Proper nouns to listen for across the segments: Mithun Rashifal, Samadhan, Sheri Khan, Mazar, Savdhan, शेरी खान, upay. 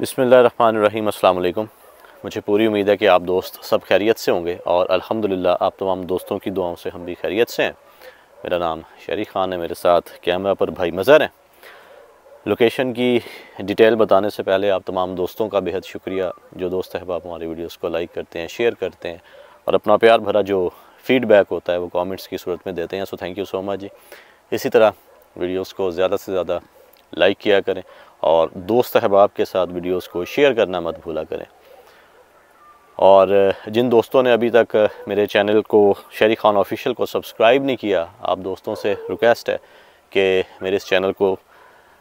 बिस्मिल्लाहिर्रहमानिर्रहीम। अस्सलाम वालेकुम। मुझे पूरी उम्मीद है कि आप दोस्त सब खैरियत से होंगे और अल्हम्दुलिल्लाह आप तमाम दोस्तों की दुआओं से हम भी खैरियत से हैं। मेरा नाम शेरी खान है, मेरे साथ कैमरा पर भाई मज़ार हैं। लोकेशन की डिटेल बताने से पहले आप तमाम दोस्तों का बेहद शुक्रिया, जो दोस्त अहबाब हमारी वीडियोज़ को लाइक करते हैं, शेयर करते हैं और अपना प्यार भरा जो फ़ीडबैक होता है वो कॉमेंट्स की सूरत में देते हैं। So thank you so much जी। इसी तरह वीडियोज़ को ज़्यादा से ज़्यादा लाइक किया करें और दोस्त अहबाब के साथ वीडियोस को शेयर करना मत भूला करें। और जिन दोस्तों ने अभी तक मेरे चैनल को शेरी खान ऑफिशियल को सब्सक्राइब नहीं किया, आप दोस्तों से रिक्वेस्ट है कि मेरे इस चैनल को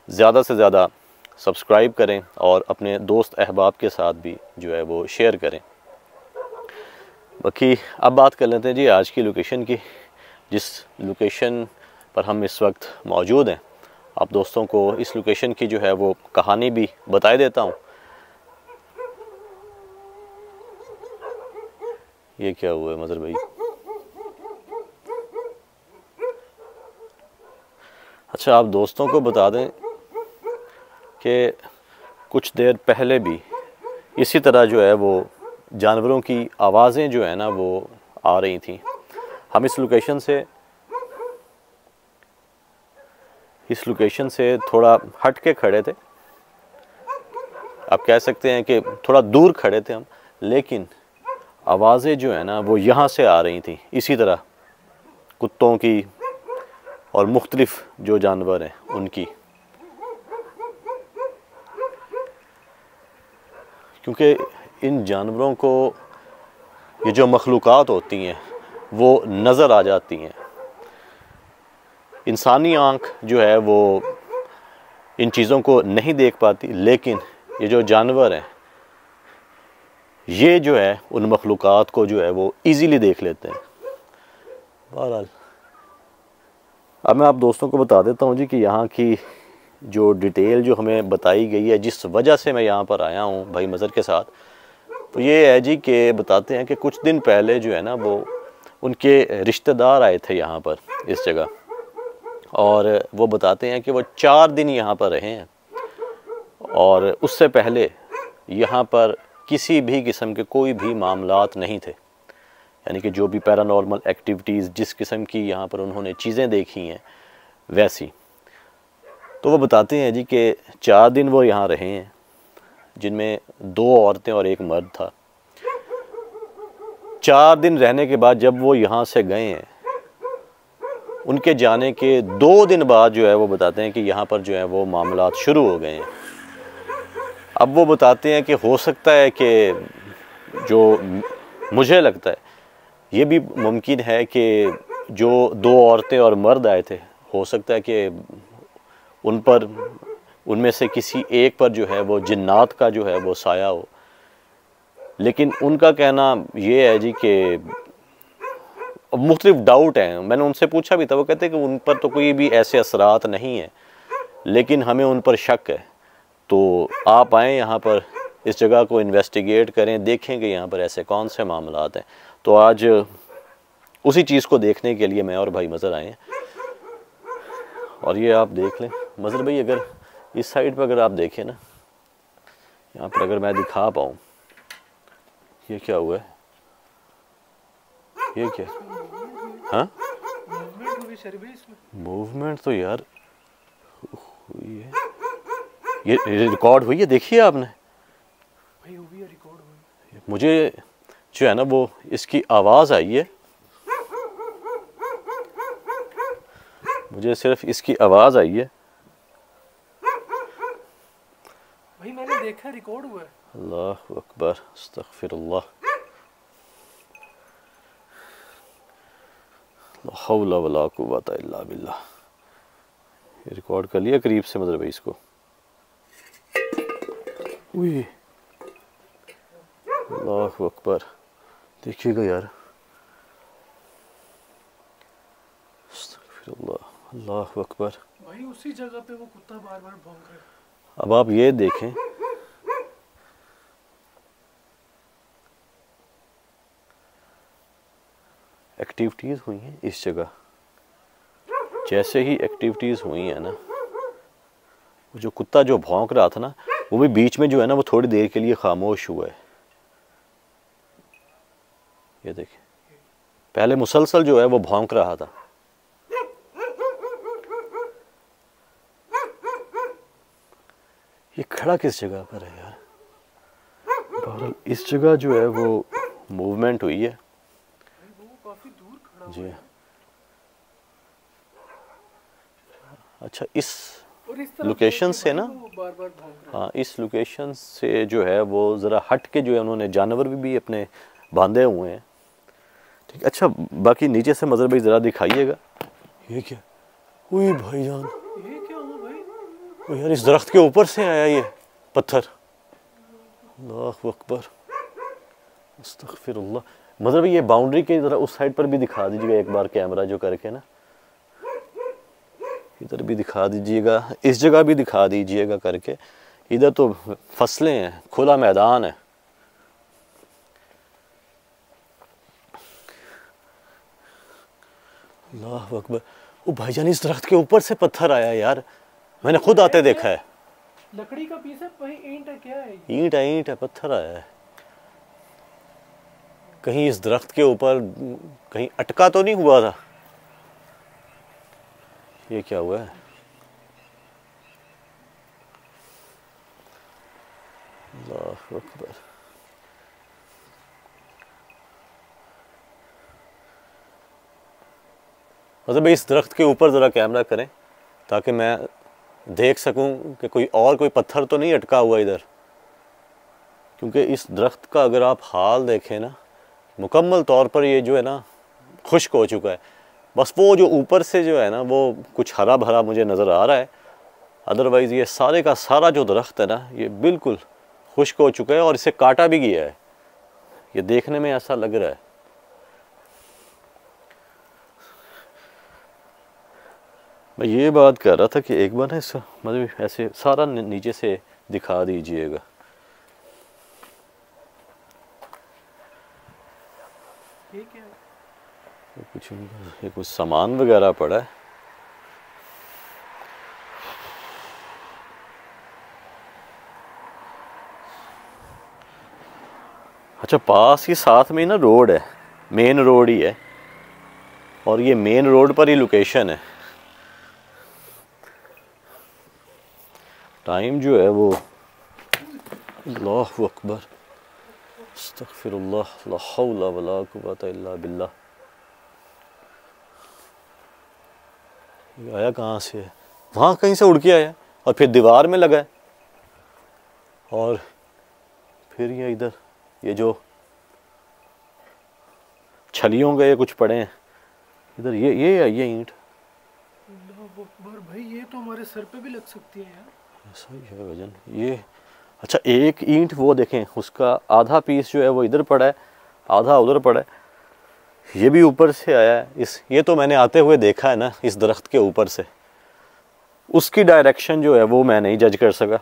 ज़्यादा से ज़्यादा सब्सक्राइब करें और अपने दोस्त अहबाब के साथ भी जो है वो शेयर करें। बाकी अब बात कर लेते हैं जी आज की लोकेशन की। जिस लोकेशन पर हम इस वक्त मौजूद हैं, आप दोस्तों को इस लोकेशन की जो है वो कहानी भी बताई देता हूँ। ये क्या हुआ है मज़र भाई? अच्छा, आप दोस्तों को बता दें कि कुछ देर पहले भी इसी तरह जो है वो जानवरों की आवाज़ें जो है ना वो आ रही थी। हम इस लोकेशन से थोड़ा हट के खड़े थे, आप कह सकते हैं कि थोड़ा दूर खड़े थे हम, लेकिन आवाज़ें जो है ना वो यहाँ से आ रही थी। इसी तरह कुत्तों की और मुख्तलिफ जो जानवर हैं उनकी, क्योंकि इन जानवरों को ये जो मखलूक़ात होती हैं वो नज़र आ जाती हैं। इंसानी आँख जो है वो इन चीज़ों को नहीं देख पाती, लेकिन ये जो जानवर हैं ये जो है उन मखलूक़ात को जो है वो इजीली देख लेते हैं। बहरहाल अब मैं आप दोस्तों को बता देता हूँ जी कि यहाँ की जो डिटेल जो हमें बताई गई है, जिस वजह से मैं यहाँ पर आया हूँ भाई मज़र के साथ, तो ये है जी कि बताते हैं कि कुछ दिन पहले जो है ना वो उनके रिश्तेदार आए थे यहाँ पर इस जगह, और वो बताते हैं कि वो 4 दिन यहाँ पर रहे हैं और उससे पहले यहाँ पर किसी भी किस्म के कोई भी मामलात नहीं थे। यानी कि जो भी पैरानॉर्मल एक्टिविटीज़, जिस किस्म की यहाँ पर उन्होंने चीज़ें देखी हैं वैसी, तो वो बताते हैं जी कि 4 दिन वो यहाँ रहे हैं, जिनमें 2 औरतें और 1 मर्द था। 4 दिन रहने के बाद जब वो यहाँ से गए हैं, उनके जाने के 2 दिन बाद जो है वो बताते हैं कि यहाँ पर जो है वो मामलात शुरू हो गए हैं। अब वो बताते हैं कि हो सकता है कि जो मुझे लगता है ये भी मुमकिन है कि जो 2 औरतें और मर्द आए थे, हो सकता है कि उनमें से किसी एक पर जो है वो जिन्नात का जो है वो साया हो। लेकिन उनका कहना ये है जी कि मुख्तलिफ डाउट हैं। मैंने उनसे पूछा भी था, वो कहते हैं कि उन पर तो कोई भी ऐसे असरात नहीं है, लेकिन हमें उन पर शक है। तो आप आएँ यहाँ पर, इस जगह को इन्वेस्टिगेट करें, देखें कि यहाँ पर ऐसे कौन से मामलात हैं। तो आज उसी चीज़ को देखने के लिए मैं और भाई मज़र आए हैं। और ये आप देख लें मज़र भाई, अगर इस साइड पर अगर आप देखें ना, यहाँ पर अगर मैं दिखा पाऊँ, ये क्या हुआ है? ये क्या? हाँ, मूवमेंट तो यार हुई है, ये रिकॉर्ड हुई है, देखिए आपने भाई, हुई है, रिकॉर्ड हुई है। मुझे जो है ना वो इसकी आवाज़ आई है, मुझे सिर्फ इसकी आवाज़ आई है भाई, मैंने देखा रिकॉर्ड हुआ है। अल्लाह अकबर, अस्तग़फिरुल्लाह, हौला वला कुव्वत इल्ला बिल्लाह। रिकॉर्ड कर लिया करीब से मज़र भाई इसको। अल्लाह अकबर, देखिएगा यार, अल्लाह अकबर भाई, उसी जगह पे वो कुत्ता बार बार भौंक रहा है। अब आप ये देखें, एक्टिविटीज़ हुई हैं इस जगह। जैसे ही एक्टिविटीज़ हुई है ना, जो कुत्ता जो भौंक रहा था ना, वो भी बीच में जो है ना वो थोड़ी देर के लिए खामोश हुआ है। ये देखिए, पहले मुसलसल जो है वो भौंक रहा था, ये खड़ा किस जगह पर है यार? बहरहाल इस जगह जो है वो मूवमेंट हुई है। काफी दूर खड़ा जी अच्छा, इस लोकेशन से ना हाँ इस लोकेशन से जो है वो ज़रा हट के जो है उन्होंने जानवर भी अपने बांधे हुए हैं। ठीक अच्छा, बाकी नीचे से मज़र भाई ज़रा दिखाइएगा। ये क्या हुई भाई जान, ये क्या हुआ भाई? ओ यार इस दरख्त के ऊपर से आया ये पत्थर। अल्लाहु अकबर, अस्तगफिरुल्लाह। मज़र भाई ये बाउंड्री के ज़रा उस साइड पर भी दिखा दीजिएगा एक बार कैमरा जो करके ना, इधर भी दिखा दीजिएगा, इस जगह भी दिखा दीजिएगा करके। इधर तो फसलें हैं, खुला मैदान है। अल्लाह अकबर, ओ भाईजान इस दरख्त के ऊपर से पत्थर आया यार, मैंने खुद आते देखा है। लकड़ी का पीस है, ईंट है, क्या है? ईंट है, ईंट है, पत्थर आया है। कहीं इस दरख्त के ऊपर कहीं अटका तो नहीं हुआ था? ये क्या हुआ है? अल्लाह अकबर, मतलब इस दरख्त के ऊपर ज़रा कैमरा करें ताकि मैं देख सकूं कि कोई और कोई पत्थर तो नहीं अटका हुआ इधर, क्योंकि इस दरख्त का अगर आप हाल देखें ना मुकम्मल तौर पर ये जो है ना खुश्क हो चुका है। बस वो जो ऊपर से जो है ना वो कुछ हरा भरा मुझे नज़र आ रहा है, अदरवाइज़ ये सारे का सारा जो दरख्त है ना ये बिल्कुल खुश्क हो चुका है और इसे काटा भी गया है, ये देखने में ऐसा लग रहा है। मैं ये बात कर रहा था कि एक बार ना मतलब ऐसे सारा नीचे से दिखा दीजिएगा। ठीक है, कुछ सामान वगैरह पड़ा है। अच्छा, पास ही साथ में ना रोड है, मेन रोड ही है और ये मेन रोड पर ही लोकेशन है। टाइम जो है वो अल्लाहु अकबर, अस्तगफिरुल्लाह, ला हौला वला कुव्वता इल्ला बिल्लाह। आया कहाँ से? वहाँ कहीं से उड़ के आया और फिर दीवार में लगा है और फिर ये इधर ये जो छलियों गए कुछ पड़े हैं इधर, ये ईंट भाई ये तो हमारे सर पे भी लग सकती है यार, ऐसा ही है वजन ये। अच्छा एक ईंट वो देखें, उसका आधा पीस जो है वो इधर पड़ा है, आधा उधर पड़ा है, ये भी ऊपर से आया है। इस ये तो मैंने आते हुए देखा है ना इस दरख्त के ऊपर से, उसकी डायरेक्शन जो है वो मैं नहीं जज कर सका,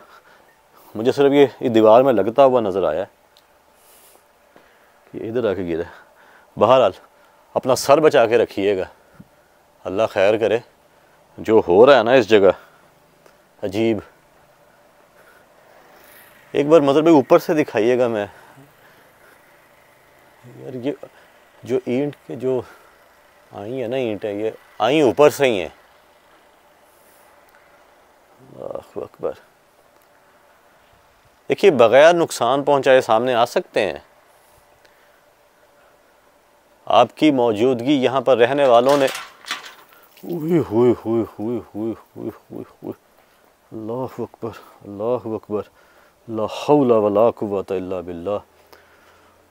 मुझे सिर्फ ये दीवार में लगता हुआ नज़र आया कि इधर आके गिरा। बहरहाल अपना सर बचा के रखिएगा, अल्लाह खैर करे। जो हो रहा है ना इस जगह अजीब, एक बार मतलब ऊपर से दिखाइएगा। मैं यार ये जो ईंट के जो आई है ना ईंट है, ये आई ऊपर से ही है। अल्लाहु अकबर, देखिए बगैर नुकसान पहुंचाए सामने आ सकते हैं। आपकी मौजूदगी यहाँ पर रहने वालों ने हुई हुई हुई हुई हुई हुई हुई हुई। अल्लाहु अकबर, अल्लाहु अकबर, ला हौला वला कुव्वता इल्ला बिल्लाह,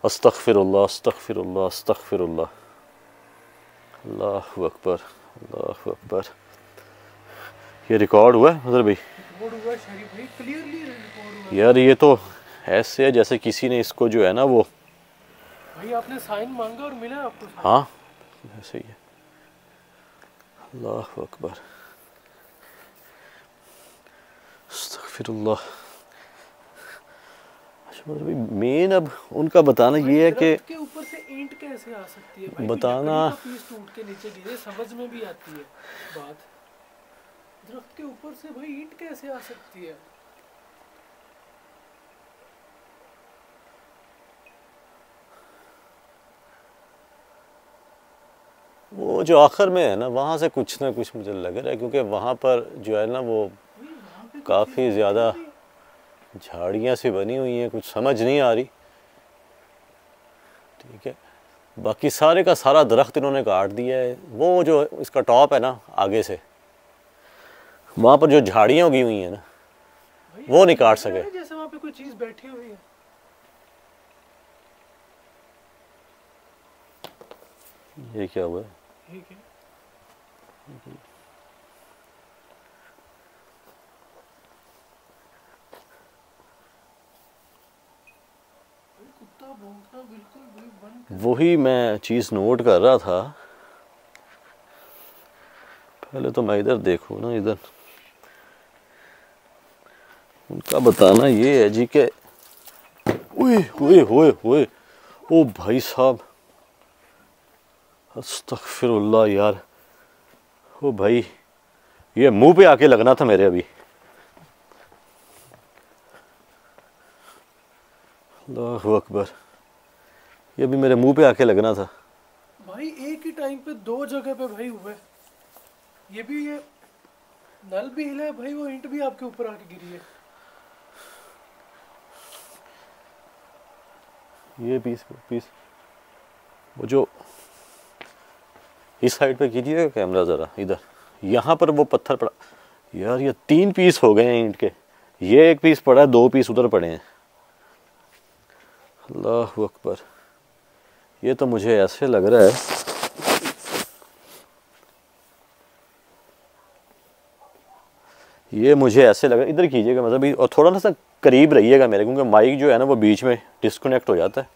अस्तगफिरुल्लाह, अस्तगफिरुल्लाह, अस्तगफिरुल्लाह। अल्लाहु अकबर, अल्लाहु अकबर। ये रिकॉर्ड हुआ है मज़र भाई? शरीफ भाई क्लियरली रिकॉर्ड हुआ यार, ये तो ऐसे है जैसे किसी ने इसको जो है ना वो भाई आपने साइन मांगा और मिला आपको। हाँ ऐसे ही है। अल्लाहु अकबर, अस्तगफिरुल्लाह। मेन अब उनका बताना ये है कि ऊपर से ईंट कैसे आ सकती है भाई? बताना पीस टूट के नीचे गिरे, समझ में भी आती है बात, दरख्त के ऊपर से भाई ईंट कैसे आ सकती है? वो जो आखिर में है ना, वहाँ से कुछ ना कुछ मुझे लग रहा है, क्योंकि वहाँ पर जो है ना वो काफ़ी ज़्यादा झाड़ियाँ सी बनी हुई हैं, कुछ समझ नहीं आ रही। ठीक है, बाकी सारे का सारा दरख्त इन्होंने काट दिया है। वो जो इसका टॉप है ना आगे से, वहाँ पर जो झाड़ियाँ उगी हुई हैं ना वो नहीं काट सके। जैसे वहाँ पे कोई चीज़ बैठी हुई है। ये क्या हुआ? वही मैं चीज़ नोट कर रहा था। पहले तो मैं इधर देखूँ ना, इधर उनका बताना ये है जी के ओए ओ भाई साहब, अस्तगफिरुल्लाह यार। ओ भाई, ये मुंह पे आके लगना था मेरे अभी। अल्लाहू अकबर, ये भी मेरे मुंह पे आके लगना था भाई। एक ही टाइम पे दो जगह पे भाई हुए। ये भी, ये नल भी हिला है भाई, वो ईंट भी आपके ऊपर आके गिरी है। ये पीस वो जो इस साइड पे कीजिएगा कैमरा ज़रा, इधर यहाँ पर वो पत्थर पड़ा यार। ये 3 पीस हो गए हैं ईंट के। ये 1 पीस पड़ा है, 2 पीस उधर पड़े हैं। अल्लाहू अकबर, ये तो मुझे ऐसे लग रहा है इधर कीजिएगा मतलब, और थोड़ा सा करीब रहिएगा मेरे, क्योंकि माइक जो है ना वो बीच में डिस्कनेक्ट हो जाता है।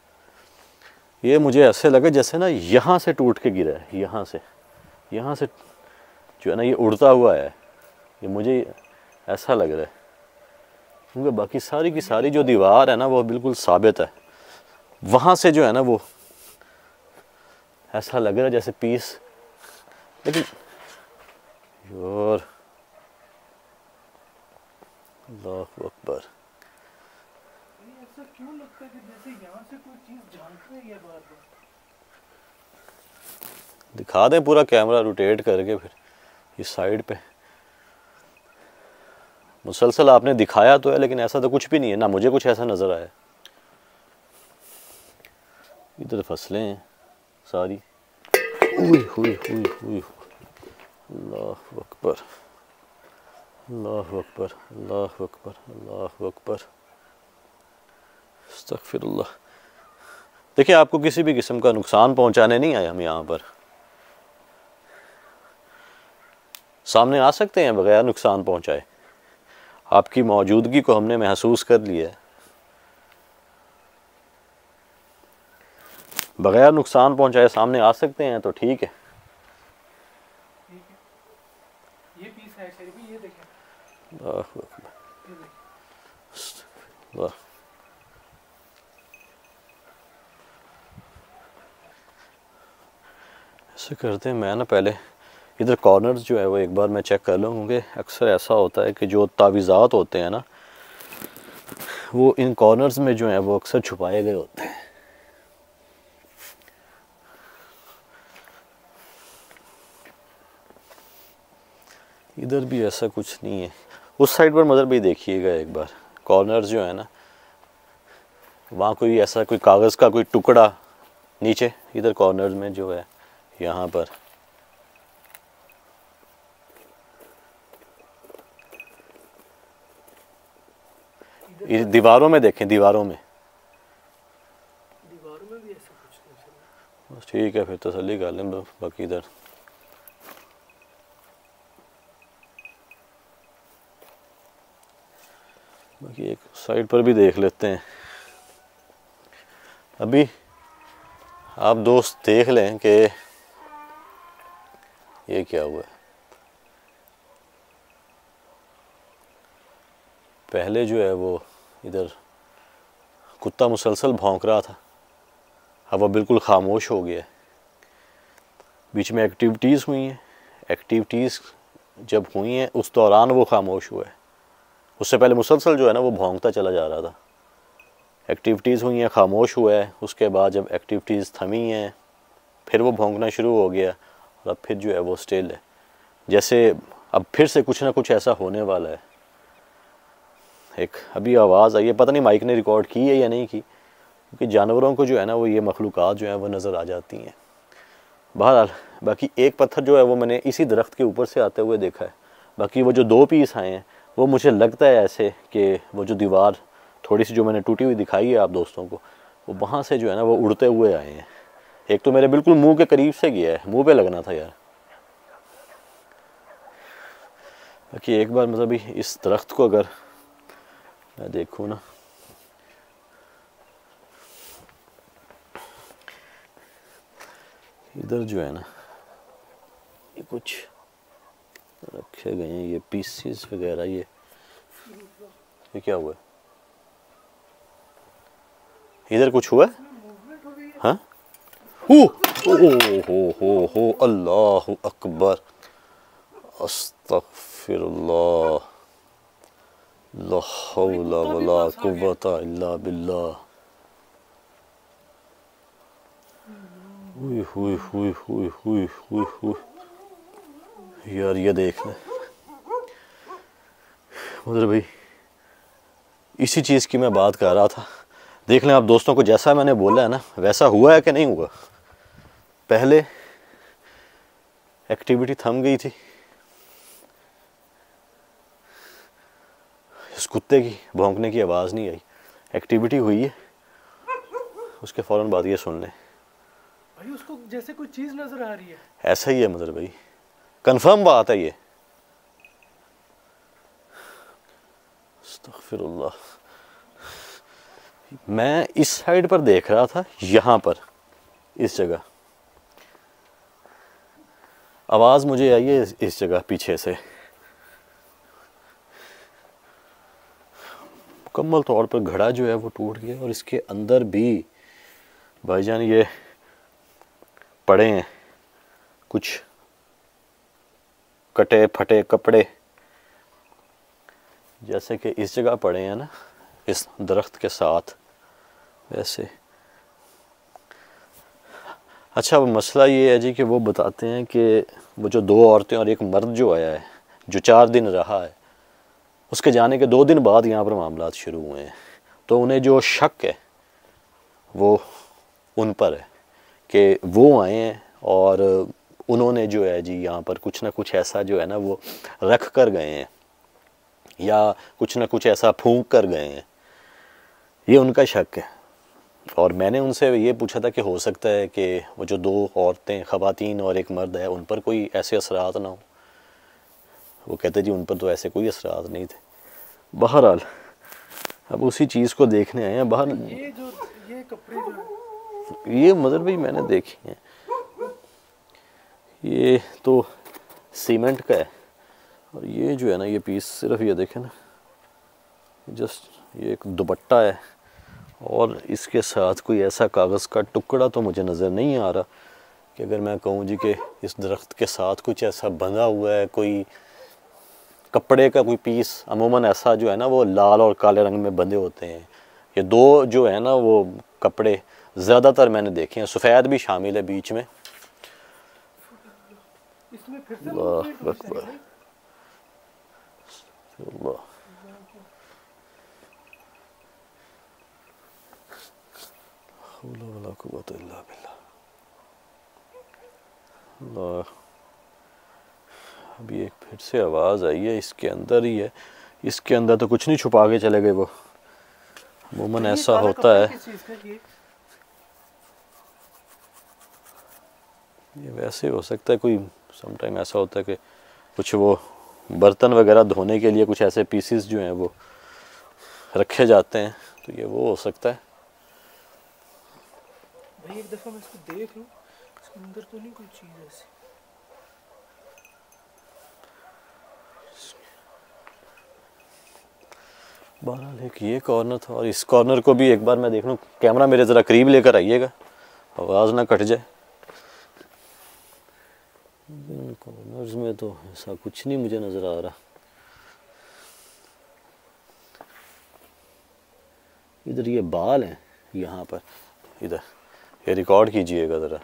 ये मुझे ऐसे लगा जैसे ना यहाँ से टूट के गिरा है, यहाँ से जो है ना ये उड़ता हुआ है। ये मुझे ऐसा लग रहा है, क्योंकि बाकी सारी की सारी जो दीवार है ना वो बिल्कुल साबित है। वहाँ से जो है ना वो ऐसा लग रहा है जैसे पीस, लेकिन यार अल्लाह अकबर क्यों लगता है कि जैसे यहाँ से कोई चीज़ झांक रही है बार-बार। दिखा दें पूरा कैमरा रोटेट करके, फिर इस साइड पे मुसलसल आपने दिखाया तो है, लेकिन ऐसा तो कुछ भी नहीं है ना, मुझे कुछ ऐसा नज़र आया। इधर फसलें हैं सारी। अल्लाह अकबर अल्लाह अकबर अल्लाह अकबर अल्लाह अकबर, अस्तग़फिरुल्लाह। देखिए, आपको किसी भी किस्म का नुकसान पहुंचाने नहीं आए हम यहाँ पर। सामने आ सकते हैं बगैर नुकसान पहुंचाए। आपकी मौजूदगी को हमने महसूस कर लिया है, बगैर नुकसान पहुंचाए सामने आ सकते हैं तो ठीक है। ये पीस है शेर भी, ये देखें। वाह, ऐसे करते हैं, मैं ना पहले इधर कॉर्नर्स जो है वो एक बार मैं चेक कर लूँ, क्योंकि अक्सर ऐसा होता है कि जो तावीज़ात होते हैं ना वो इन कॉर्नर्स में जो है वो अक्सर छुपाए गए होते हैं। इधर भी ऐसा कुछ नहीं है। उस साइड पर मदर भी देखिएगा एक बार, कॉर्नर्स जो है ना वहाँ कोई ऐसा कोई कागज़ का कोई टुकड़ा नीचे, इधर कॉर्नर्स में जो है यहाँ पर दीवारों में देखें, दीवारों में भी ऐसा कुछ नहीं। ठीक है, फिर तसल्ली कर लें। बाकी इधर बाकी एक साइड पर भी देख लेते हैं। अभी आप दोस्त देख लें कि ये क्या हुआ है। पहले जो है वो इधर कुत्ता मुसलसल भौंक रहा था, अब वो बिल्कुल खामोश हो गया है। बीच में एक्टिविटीज़ हुई हैं, एक्टिविटीज़ जब हुई हैं उस दौरान वो खामोश हुआ है। उससे पहले मुसलसल जो है ना वो भौंकता चला जा रहा था। एक्टिविटीज़ हुई हैं, खामोश हुआ है, उसके बाद जब एक्टिविटीज़ थमी हैं फिर वो भौंकना शुरू हो गया। का फिर जो है वो स्टिल है, जैसे अब फिर से कुछ ना कुछ ऐसा होने वाला है। एक अभी आवाज़ आई है, पता नहीं माइक ने रिकॉर्ड की है या नहीं की, क्योंकि जानवरों को जो है ना वो ये मखलूक़ात जो है वो नज़र आ जाती हैं। बहरहाल बाकी एक पत्थर जो है वो मैंने इसी दरख्त के ऊपर से आते हुए देखा है। बाकी वो जो दो पीस आए हैं वो मुझे लगता है ऐसे कि वो जो दीवार थोड़ी सी जो मैंने टूटी हुई दिखाई है आप दोस्तों को, वो वहाँ से जो है ना वो उड़ते हुए आए हैं। एक तो मेरे बिल्कुल मुंह के करीब से गया है, मुंह पे लगना था यार। बाकी एक बार मतलब इस दरख्त को अगर मैं देखूँ ना, इधर जो है ना ये कुछ रखे गए हैं, ये पीसेस वगैरह, ये क्या हुआ इधर, कुछ हुआ? हाँ, हो हो हो, अल्लाह अकबर, अस्तगफिरुल्लाह, ला हौला वला कुव्वता इल्ला बिल्लाह। हुई हुई हुई हुई हुई हुई हुई यार, ये देख ले मतलब भाई इसी चीज़ की मैं बात कर रहा था। देख लें आप दोस्तों को, जैसा मैंने बोला है ना वैसा हुआ है कि नहीं हुआ। पहले एक्टिविटी थम गई थी इस कुत्ते की भौंकने की आवाज़ नहीं आई, एक्टिविटी हुई है उसके फ़ौरन बाद ये सुन लें भाई, उसको जैसे कोई चीज़ नज़र आ रही है, ऐसा ही है मतलब भाई कंफर्म बात है ये। अस्तगफिरुल्लाह, मैं इस साइड पर देख रहा था, यहाँ पर इस जगह आवाज़ मुझे आई है, इस जगह पीछे से। मुकम्मल तौर पर घड़ा जो है वो टूट गया और इसके अंदर भी भाईजान ये पड़े हैं कुछ कटे फटे कपड़े, जैसे कि इस जगह पड़े हैं ना इस दरख्त के साथ वैसे। अच्छा मसला ये है जी कि वो बताते हैं कि वो जो दो औरतें और एक मर्द जो आया है, जो 4 दिन रहा है, उसके जाने के 2 दिन बाद यहाँ पर मामलात शुरू हुए हैं। तो उन्हें जो शक है वो उन पर है कि वो आए हैं और उन्होंने जो है जी यहाँ पर कुछ ना कुछ ऐसा जो है ना वो रख कर गए हैं या कुछ ना कुछ ऐसा फूंक कर गए हैं, ये उनका शक है। और मैंने उनसे ये पूछा था कि हो सकता है कि वो जो 2 औरतें ख़वातीन और एक मर्द है उन पर कोई ऐसे असरात ना हो। वो कहते जी उन पर तो ऐसे कोई असरात नहीं थे। बहरहाल अब उसी चीज़ को देखने आए हैं। बाहर ये कपड़े जो ये मदर भी मैंने देखी हैं, ये तो सीमेंट का है और ये जो है ना ये पीस सिर्फ ये देखें ना जस्ट ये एक दुपट्टा है और इसके साथ कोई ऐसा कागज़ का टुकड़ा तो मुझे नज़र नहीं आ रहा कि अगर मैं कहूँ जी कि इस दरख्त के साथ कुछ ऐसा बंधा हुआ है, कोई कपड़े का कोई पीस। अमूमन ऐसा जो है ना वो लाल और काले रंग में बंधे होते हैं। ये 2 जो है ना वो कपड़े ज़्यादातर मैंने देखे हैं, सफ़ेद भी शामिल है बीच में। अभी एक फिर से आवाज़ आई है, इसके अंदर ही है, इसके अंदर तो कुछ नहीं छुपा के चले गए वो। अमूमन ऐसा होता है। ये वैसे हो सकता है कोई समटाइम ऐसा होता है कि कुछ वो बर्तन वगैरह धोने के लिए कुछ ऐसे पीसेस जो हैं वो रखे जाते हैं, तो ये वो हो सकता है। भाई एक दफ़ा मैं इसको देख लूं, इसके अंदर तो नहीं कोई चीज़ ऐसी। बहरहाल एक ये कॉर्नर था और इस कॉर्नर को भी एक बार मैं देख लूँ। कैमरा मेरे ज़रा करीब लेकर आइएगा, आवाज़ ना कट जाए। कॉर्नर्स में तो ऐसा कुछ नहीं मुझे नज़र आ रहा। इधर ये बाल हैं यहाँ पर, इधर ये रिकॉर्ड कीजिएगा ज़रा।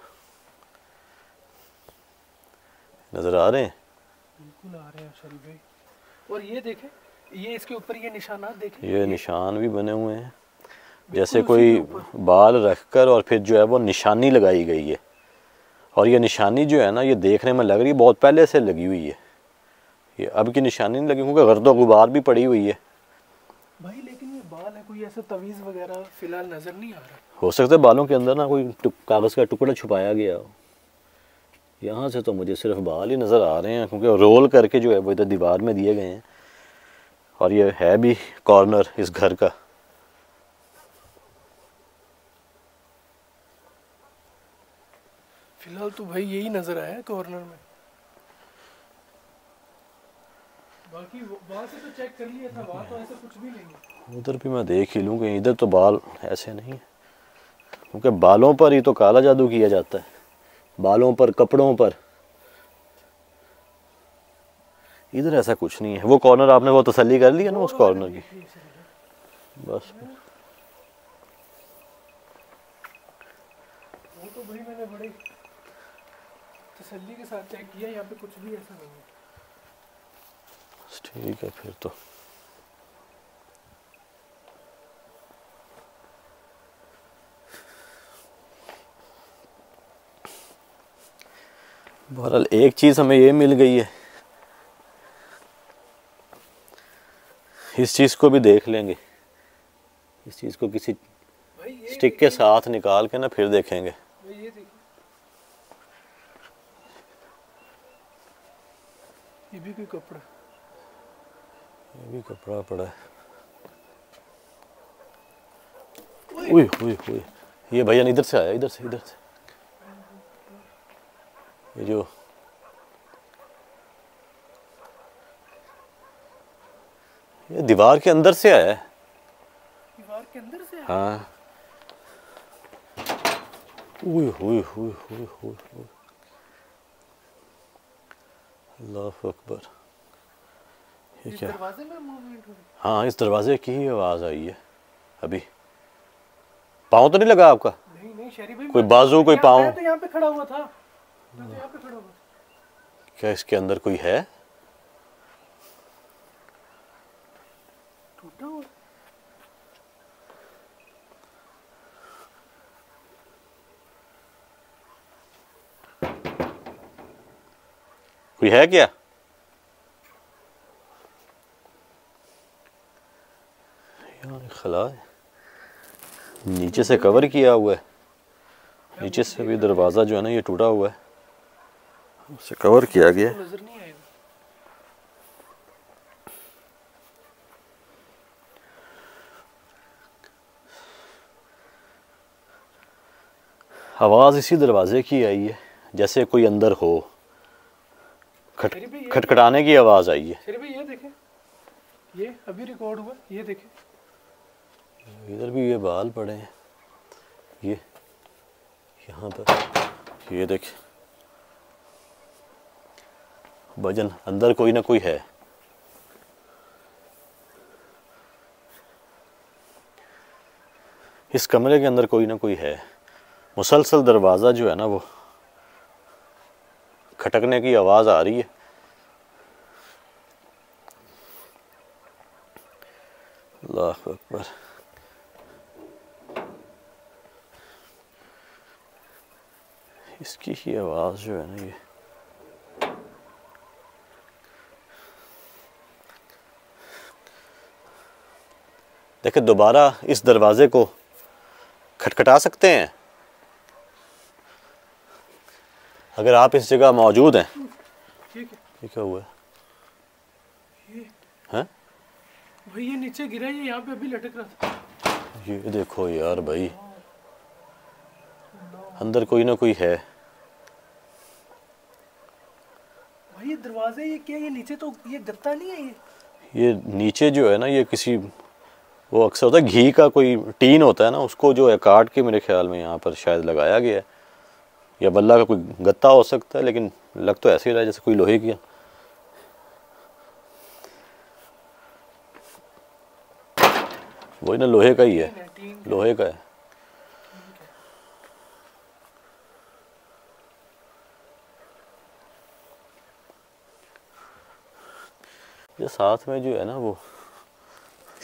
नजर आ रहे हैं? बिल्कुल आ रहे हैं शरीफ भाई। और ये देखें, ये इसके ऊपर ये निशानात देखें, ये निशान भी बने हुए हैं जैसे कोई बाल रखकर और फिर जो है वो निशानी लगाई गई है। और ये निशानी जो है ना, ये देखने में लग रही है बहुत पहले से लगी हुई है, ये अब की निशानी नहीं लगी क्योंकि गर्दो गुबार भी पड़ी हुई है भाई। लेकिन ये बाल है, कोई ऐसा तवीज़ वगैरह फिलहाल नज़र नहीं आ रहा। हो सकता है बालों के अंदर ना कोई कागज़ का टुकड़ा छुपाया गया हो। यहाँ से तो मुझे सिर्फ बाल ही नज़र आ रहे हैं क्योंकि रोल करके जो है वो इधर दीवार में दिए गए हैं। और ये है भी कॉर्नर इस घर का। फिलहाल तो भाई यही नज़र आया कॉर्नर में, बाकी वहाँ से तो चेक कर लिया था, वहाँ तो ऐसा कुछ भी नहीं। उधर भी मैं देख ही लूँ कि इधर तो बाल ऐसे नहीं है क्योंकि बालों पर ही तो काला जादू किया जाता है, बालों पर, कपड़ों पर। इधर ऐसा कुछ नहीं है। वो कॉर्नर आपने वो तसल्ली कर ली है ना उस कॉर्नर की? बस वो तो भाई मैंने बड़ी तसल्ली के साथ चेक किया, यहाँ पे कुछ भी ऐसा नहीं है। ठीक है फिर तो। बहरहाल एक चीज हमें ये मिल गई है, इस चीज को भी देख लेंगे, इस चीज को किसी स्टिक के साथ निकाल के ना फिर देखेंगे। ये भी कोई कपड़ा, ये भी कपड़ा पड़ा है। उई, उई, उई। ये भैया इधर से आया, इधर से, इधर से। ये जो ये दीवार के अंदर से आया है, दीवार के अंदर से आया। हाँ। उई, उई, उई, उई, उई, उई। अल्लाह अकबर। इस दरवाजे में मूवमेंट हो रही है। हाँ, इस दरवाजे की ही आवाज़ आई है अभी। पाँव तो नहीं लगा आपका? नहीं नहीं शरीफ भाई, कोई बाजू, कोई पाँव? तो यहाँ पे खड़ा हुआ था, तो यहाँ पे खड़ा हुआ था। क्या इसके अंदर कोई है? टूटा हुआ। कोई है क्या? खला है, नीचे से कवर किया हुआ है, नीचे से भी दरवाज़ा जो है ना ये टूटा हुआ है, उसे कवर किया गया। आवाज़ इसी दरवाजे की आई है जैसे कोई अंदर हो, खटखटाने की आवाज़ आई है। फिर भी ये देखें, ये अभी रिकॉर्ड हुआ, ये देखें। इधर भी ये बाल पड़े हैं, ये यहाँ पर, ये देख। भजन अंदर कोई ना कोई है। इस कमरे के अंदर कोई ना कोई है। मुसलसल दरवाज़ा जो है ना वो खटकने की आवाज़ आ रही है। अल्लाह अकबर। इसकी ही आवाज़ जो है ना ये। देखे, दोबारा इस दरवाजे को खटखटा सकते हैं अगर आप इस जगह मौजूद हैं। ये क्या हुआ है भाई? ये नीचे गिरा, ये यहाँ पे अभी लटक रहा था। ये देखो यार भाई, अंदर कोई ना कोई है भाई। ये दरवाजे, ये क्या, ये नीचे तो ये गत्ता नहीं है? ये नीचे जो है ना ये किसी, वो अक्सर होता है घी का कोई टीन होता है ना, उसको जो है काट के मेरे ख्याल में यहाँ पर शायद लगाया गया है, या बल्ला का कोई गत्ता हो सकता है, लेकिन लग तो ऐसे ही रहा है जैसे कोई लोहे की। वही ना, लोहे का ही है, लोहे का है। ये साथ में जो है ना वो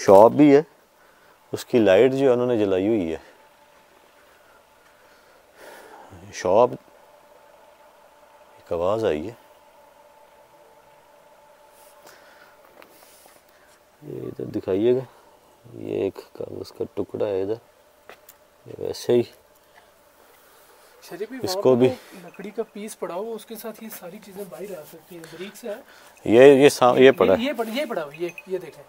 शॉप भी है, उसकी लाइट जो है उन्होंने जलाई हुई है। शॉप एक आवाज़ आई है, ये इधर दिखाइएगा, ये एक कागज का टुकड़ा है इधर, वैसे ही इसको भी लकड़ी का पीस पड़ा हुआ, उसके साथ ये सारी चीजें बाहर आ सकती हैं, ब्रिक से है। ये पड़ा है, ये पड़ा हुआ, ये देखें,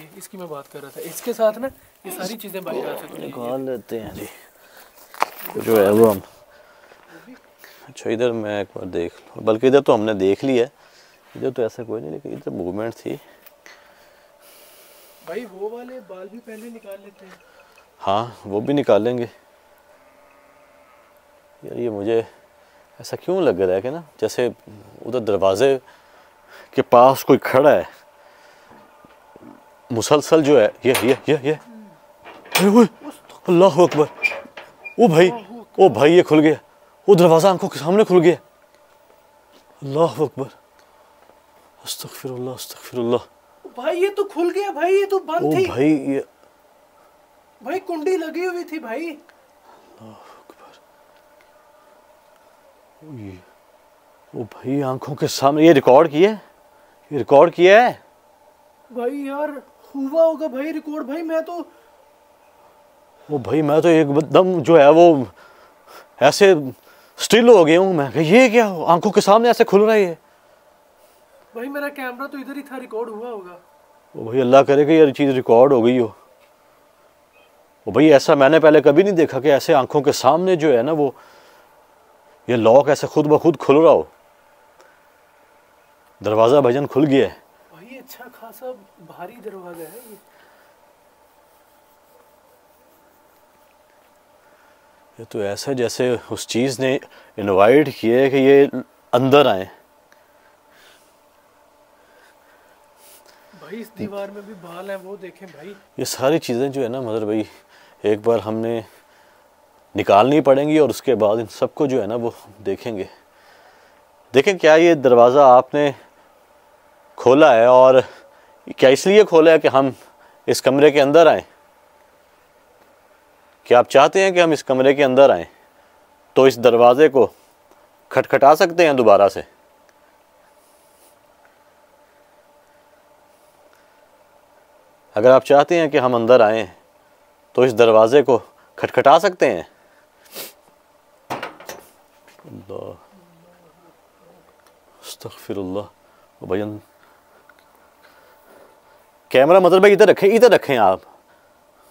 ये इसकी मैं बात कर रहा था, इसके साथ ना ये सारी चीजें बाहर आ सकती हैं। निकाल लेते हैं जी जो है वो हम। अच्छा इधर मैं एक बार देख लूँ, बल्कि इधर तो हमने देख लिया है, इधर तो ऐसा कोई नहीं, लेकिन इधर मूवमेंट थी भाई। वो वाले बाल भी पहले निकाल लेते हैं। हाँ वो भी निकालेंगे यार, ये मुझे ऐसा क्यों लग रहा है कि ना जैसे उधर दरवाजे के पास कोई खड़ा है मुसलसल जो है। ये अल्लाह अकबर, ओ भाई ये खुल गया, वो दरवाज़ा आंखों के सामने खुल गया। अल्लाह अकबर, अस्तगफिरुल्लाह। भाई ये तो खुल गया भाई, ये तो बंद थी भाई, ये भाई कुंडी लगी हुई थी भाई। अल्लाह अकबर, ओ भाई आंखों के सामने, ये रिकॉर्ड किया, ये रिकॉर्ड किया है भाई। यार हुआ होगा भाई रिकॉर्ड भाई, मैं तो एकदम जो है वो ऐसे स्टिल हो गया हूँ मैं, ये क्या आंखों के सामने ऐसे खुल रहा है भाई। मेरा कैमरा तो इधर ही था, रिकॉर्ड हुआ होगा। ओ भाई अल्लाह करे कि ये चीज़ रिकॉर्ड हो गई हो। ओ भाई ऐसा मैंने पहले कभी नहीं देखा कि ऐसे आंखों के सामने जो है ना वो ये लॉक ऐसे खुद ब खुद खुल रहा हो, दरवाज़ा भजन खुल गया है भाई। अच्छा खासा भारी दरवाज़ा है ये। ये तो ऐसा जैसे उस चीज़ ने इनवाइट किया है कि ये अंदर आए भाई। इस दीवार में भी बाल हैं, वो देखें भाई। ये सारी चीज़ें जो है ना मदर भाई एक बार हमने निकालनी पड़ेंगी, और उसके बाद इन सबको जो है ना वो देखेंगे। देखें क्या ये दरवाज़ा आपने खोला है, और क्या इसलिए खोला है कि हम इस कमरे के अंदर आएँ? क्या आप चाहते हैं कि हम इस कमरे के अंदर आएँ? तो इस दरवाज़े को खटखटा सकते हैं दोबारा से। अगर आप चाहते हैं कि हम अंदर आएँ तो इस दरवाज़े को खटखटा सकते हैं। अस्तगफिरुल्लाह। भजन कैमरा मतलब भाई इधर रखें आप,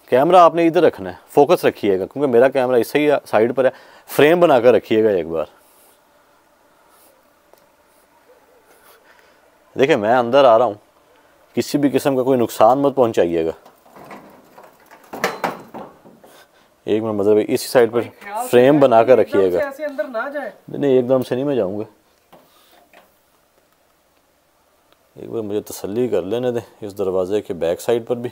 कैमरा आपने इधर रखना है, फोकस रखिएगा, क्योंकि मेरा कैमरा इस ही साइड पर है। फ्रेम बनाकर रखिएगा एक बार। देखिए मैं अंदर आ रहा हूँ, किसी भी किस्म का कोई नुकसान मत पहुँचाइएगा। एक मिनट मतलब इसी साइड पर फ्रेम बनाकर रखिएगा। ऐसे अंदर ना जाए। नहीं एकदम से नहीं, मैं जाऊँगा। एक बार मुझे तसल्ली कर लेने दें इस दरवाजे के बैक साइड पर भी।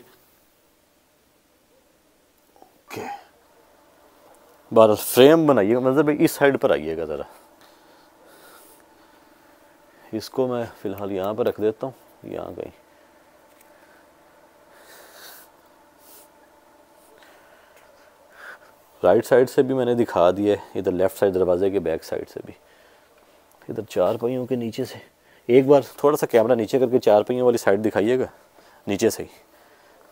बार फ्रेम बनाइएगा, मतलब इस साइड पर आइएगा ज़रा। इसको मैं फ़िलहाल यहाँ पर रख देता हूँ, यहाँ कहीं। राइट साइड से भी मैंने दिखा दिया, इधर लेफ़्ट साइड दरवाजे के बैक साइड से भी, इधर चार पहियों के नीचे से। एक बार थोड़ा सा कैमरा नीचे करके चार पहियों वाली साइड दिखाइएगा, नीचे से ही,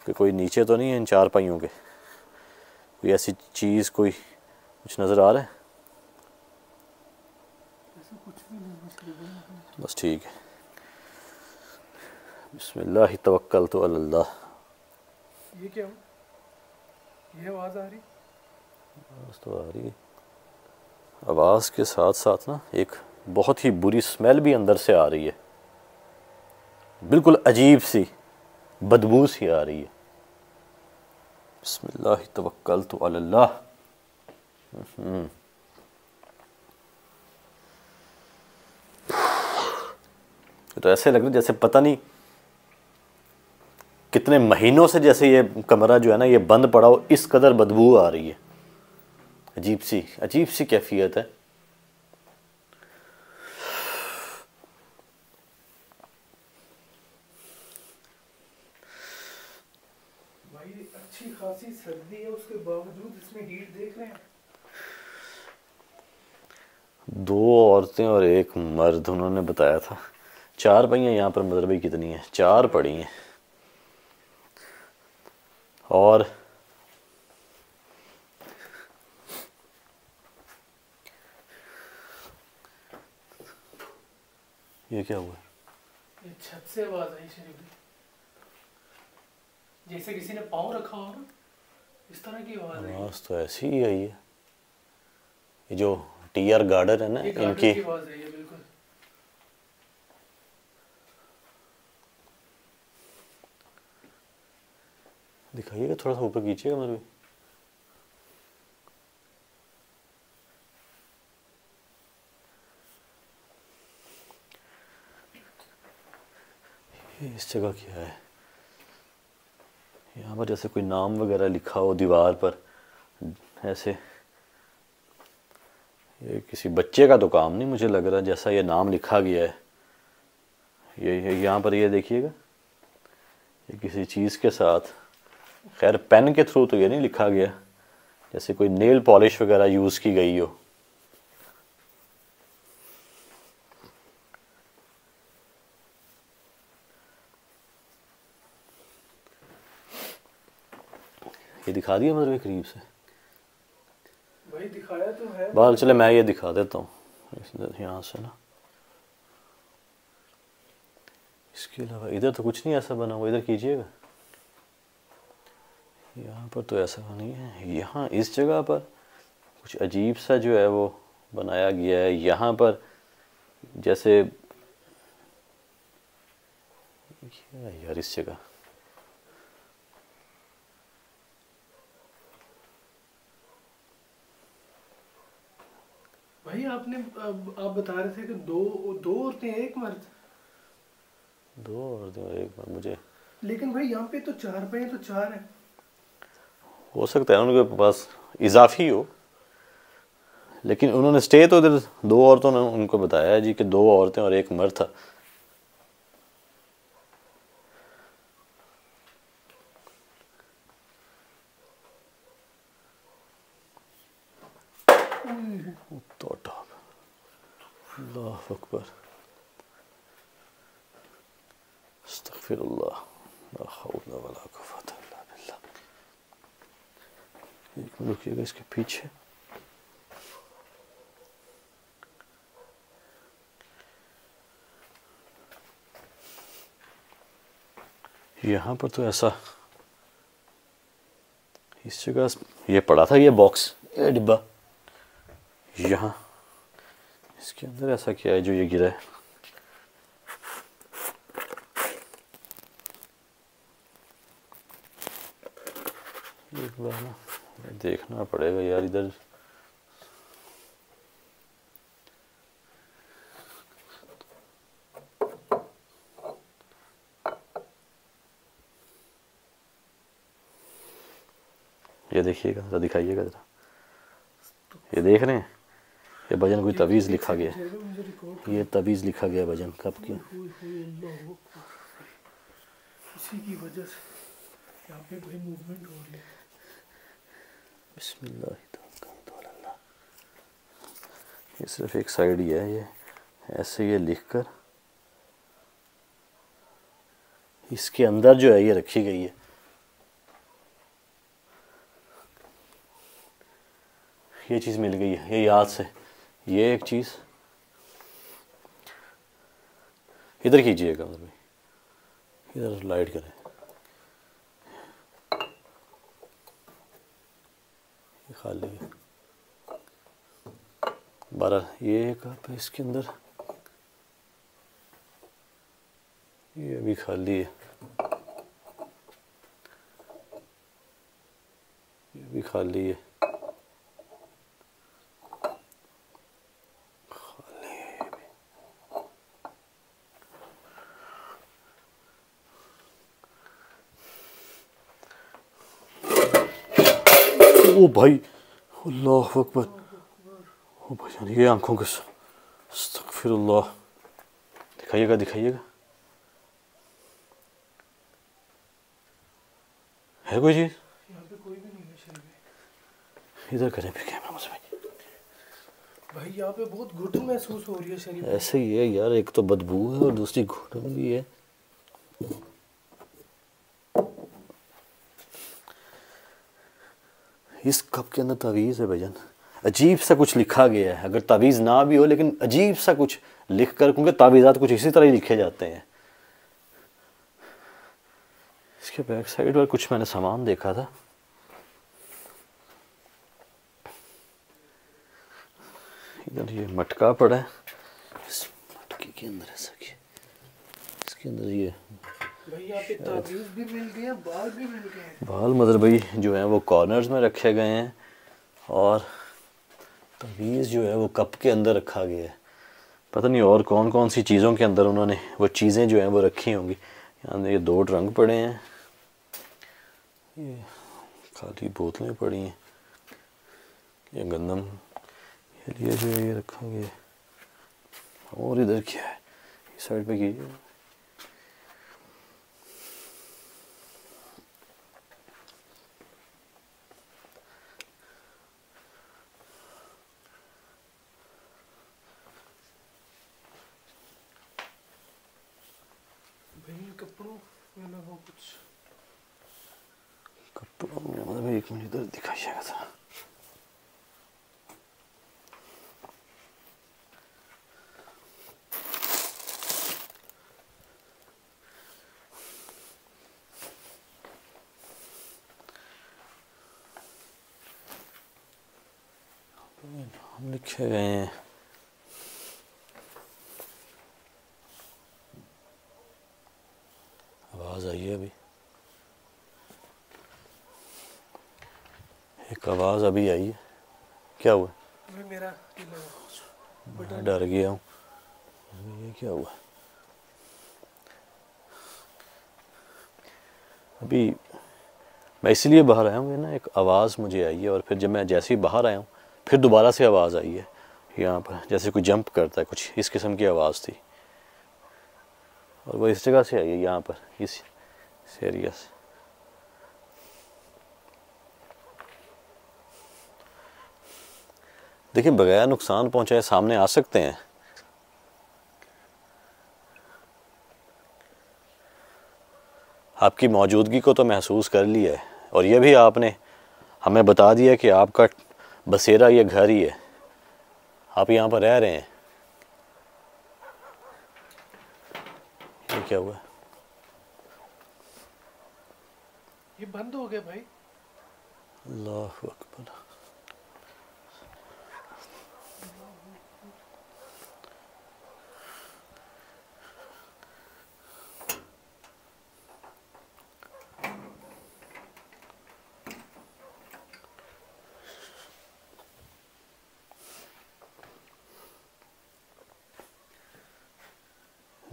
कि कोई नीचे तो नहीं है इन चार पहियों के। कोई ऐसी चीज़, कोई कुछ नज़र आ रहा है? बस ठीक है। बिस्मिल्लाह तवक्कलतु अल्लाह। ये क्या हो? ये आवाज़ आ रही? आवाज़ तो आ रही है। आवाज़ के साथ साथ ना एक बहुत ही बुरी स्मेल भी अंदर से आ रही है, बिल्कुल अजीब सी बदबू सी आ रही है। बिस्मिल्लाह तवक्कलतु अल्लाह। तो ऐसे लग रहा है जैसे पता नहीं कितने महीनों से जैसे ये कमरा जो है ना ये बंद पड़ा हो, इस कदर बदबू आ रही है। अजीब सी कैफियत है। सर्दी है उसके बावजूद इसमें हीट देख रहे हैं। 2 औरतें और 1 मर्द उन्होंने बताया था। 4 पहियाँ यहाँ पर मज़र भाई कितनी है, 4 पड़ी हैं। और ये क्या हुआ, ये छत से आवाज आई शरीफ, जैसे किसी ने पाँव रखा हो, इस तरह की आवाज आई। आवाज तो ऐसी ही आई है, ये जो टीआर गार्डन है ना, इनकी आवाज आई है बिल्कुल। दिखाइएगा, थोड़ा सा ऊपर खींचिएगा मेरे। इस जगह क्या है, यहाँ पर जैसे कोई नाम वगैरह लिखा हो दीवार पर ऐसे। ये किसी बच्चे का तो काम नहीं मुझे लग रहा, जैसा ये नाम लिखा गया है। ये यहाँ पर ये देखिएगा, ये किसी चीज़ के साथ, खैर पेन के थ्रू तो ये नहीं लिखा गया, जैसे कोई नेल पॉलिश वगैरह यूज़ की गई हो। ये दिखा दिया मतलब करीब से भाई, दिखाया तो है बाल। चले मैं ये दिखा देता हूँ यहाँ से ना, इसके अलावा इधर तो कुछ नहीं ऐसा बना हुआ। इधर कीजिएगा, यहाँ पर तो ऐसा नहीं है। यहाँ इस जगह पर कुछ अजीब सा जो है वो बनाया गया है। यहाँ पर जैसे यार इस जगह भाई आपने, आप बता रहे थे कि 2 औरतें 1 मर्द, 2 औरतें और 1 मर्द मुझे, लेकिन भाई यहाँ पे तो 4 पहिए तो 4 है। हो सकता है उनके पास इजाफी हो, लेकिन उन्होंने स्टे तो इधर 2 औरतों ने उनको बताया जी कि 2 औरतें और 1 मर्द था। अल्लाह अकबर, अस्तग़फिरुल्लाह, ला हौला वला कुव्वत इल्ला बिल्लाह। एक मिनट रुकिएगा, इसके पीछे यहाँ पर तो ऐसा, इस जगह ये पड़ा था, ये बॉक्स, ये डिब्बा यहाँ, इसके अंदर ऐसा क्या है जो ये गिरा है। एक बार ना देखना पड़ेगा यार, इधर ये देखिएगा जरा, दिखाइएगा जरा, ये देख रहे हैं ये भजन, कोई तवीज़ लिखा गया है, ये तवीज़ लिखा गया भजन कब की, इसी की वजह से यहाँ पे भाई मूवमेंट हो रही है। बिस्मिल्लाह, ये सिर्फ एक साइड ही है, ये ऐसे ये लिखकर इसके अंदर जो है ये रखी गई है। ये चीज़ मिल गई है, ये याद से, ये एक चीज़ इधर कीजिएगा भाई, इधर लाइट करें, ये खाली है 12। ये कप इसके अंदर, ये भी खाली है, ये भी खाली है, ओ भाई अल्लाह अकबर, ओ भाई ये आंखों के साथ, अस्तग़फिरुल्लाह। दिखाइएगा, दिखाइएगा, है कोई चीज़ यहाँ पे, कोई भी नहीं। इधर करें फिर कैमरा मुझे भाई यहाँ पे बहुत घुटन महसूस हो रही है शरीर। ऐसे ही है यार, एक तो बदबू है और दूसरी घुटन भी है। इस कप के अंदर तावीज़ है भाईजान, अजीब सा कुछ लिखा गया है। अगर तावीज़ ना भी हो लेकिन अजीब सा कुछ लिख कर, क्योंकि तावीज़ात कुछ इसी तरह ही लिखे जाते हैं। इसके बैक साइड पर कुछ मैंने सामान देखा था। इधर ये मटका पड़ा है, इस मटके के अंदर ऐसा कि इसके अंदर ये भाई यहाँ पे ताबीज़ भी मिल गए हैं, बाल भी मिल गए हैं। बाल मदर भाई जो है वो कॉर्नर्स में रखे गए हैं और ताबीज़ जो है वो कप के अंदर रखा गया है। पता नहीं और कौन कौन सी चीज़ों के अंदर उन्होंने वो चीज़ें जो हैं वो रखी होंगी। यहाँ ये दो ट्रंक पड़े हैं, ये खाली बोतलें पड़ी हैं, ये गंदम के लिए जो है ये रखा गया है। और इधर क्या है इस साइड पे, की एक मिनट इधर दिखाइएगा सर। नाम लिखे गए हैं आवाज आई है अभी, एक आवाज़ अभी आई है। क्या हुआ? मेरा मैं डर गया हूँ। ये क्या हुआ? अभी मैं इसलिए बाहर आया हूँ ना, एक आवाज़ मुझे आई है और फिर जब मैं जैसे ही बाहर आया हूँ फिर दोबारा से आवाज़ आई है। यहाँ पर जैसे कोई जंप करता है, कुछ इस किस्म की आवाज़ थी और वो इस जगह से आई है, यहाँ पर इस एरिया से। देखिए बगैर नुकसान पहुंचाए सामने आ सकते हैं। आपकी मौजूदगी को तो महसूस कर लिया है और यह भी आपने हमें बता दिया कि आपका बसेरा यह घर ही है, आप यहाँ पर रह रहे हैं। ये क्या हुआ? ये बंद हो गया भाई। अल्लाह अकबर।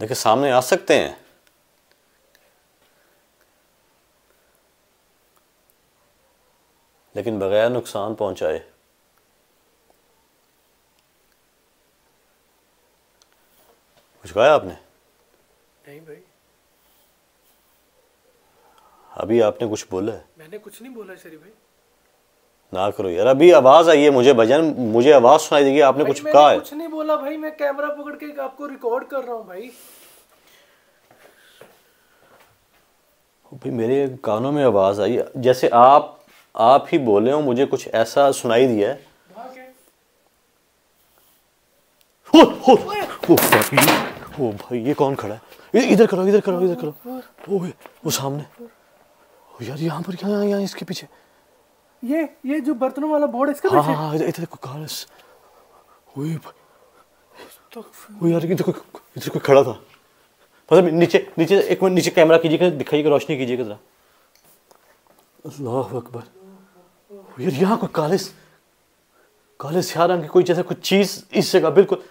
देखिए सामने आ सकते हैं। लेकिन बगैर नुकसान पहुंचाए। कुछ कहा आपने? नहीं भाई। अभी आपने कुछ बोला है? मैंने कुछ नहीं बोला शरी भाई। ना करो यार, अभी आवाज आई है मुझे भजन, मुझे आवाज सुनाई देगी। आपने कुछ कहा है? कुछ नहीं बोला भाई, मैं कैमरा पकड़ के आपको रिकॉर्ड कर रहा हूँ भाई। भाई मेरे कानों में आवाज आई जैसे आप ही बोले हो, मुझे कुछ ऐसा सुनाई दिया है। ओ भाई ये कौन खड़ा है? इधर करो, इधर करो, इधर करो। वो सामने यार, यहाँ पर क्या? यहाँ इसके पीछे ये जो बर्तनों वाला बोर्ड, इसका पीछे। हाँ इधर कोई कालस। वो यार इधर कोई खड़ा था। मतलब नीचे नीचे एक मिनट, नीचे कैमरा कीजिएगा, दिखाइएगा, रोशनी कीजिएगा जरा। अल्लाह अकबर यार, यहाँ कोई कालस यार, आगे कोई जैसा कुछ चीज़ इस जगह बिल्कुल।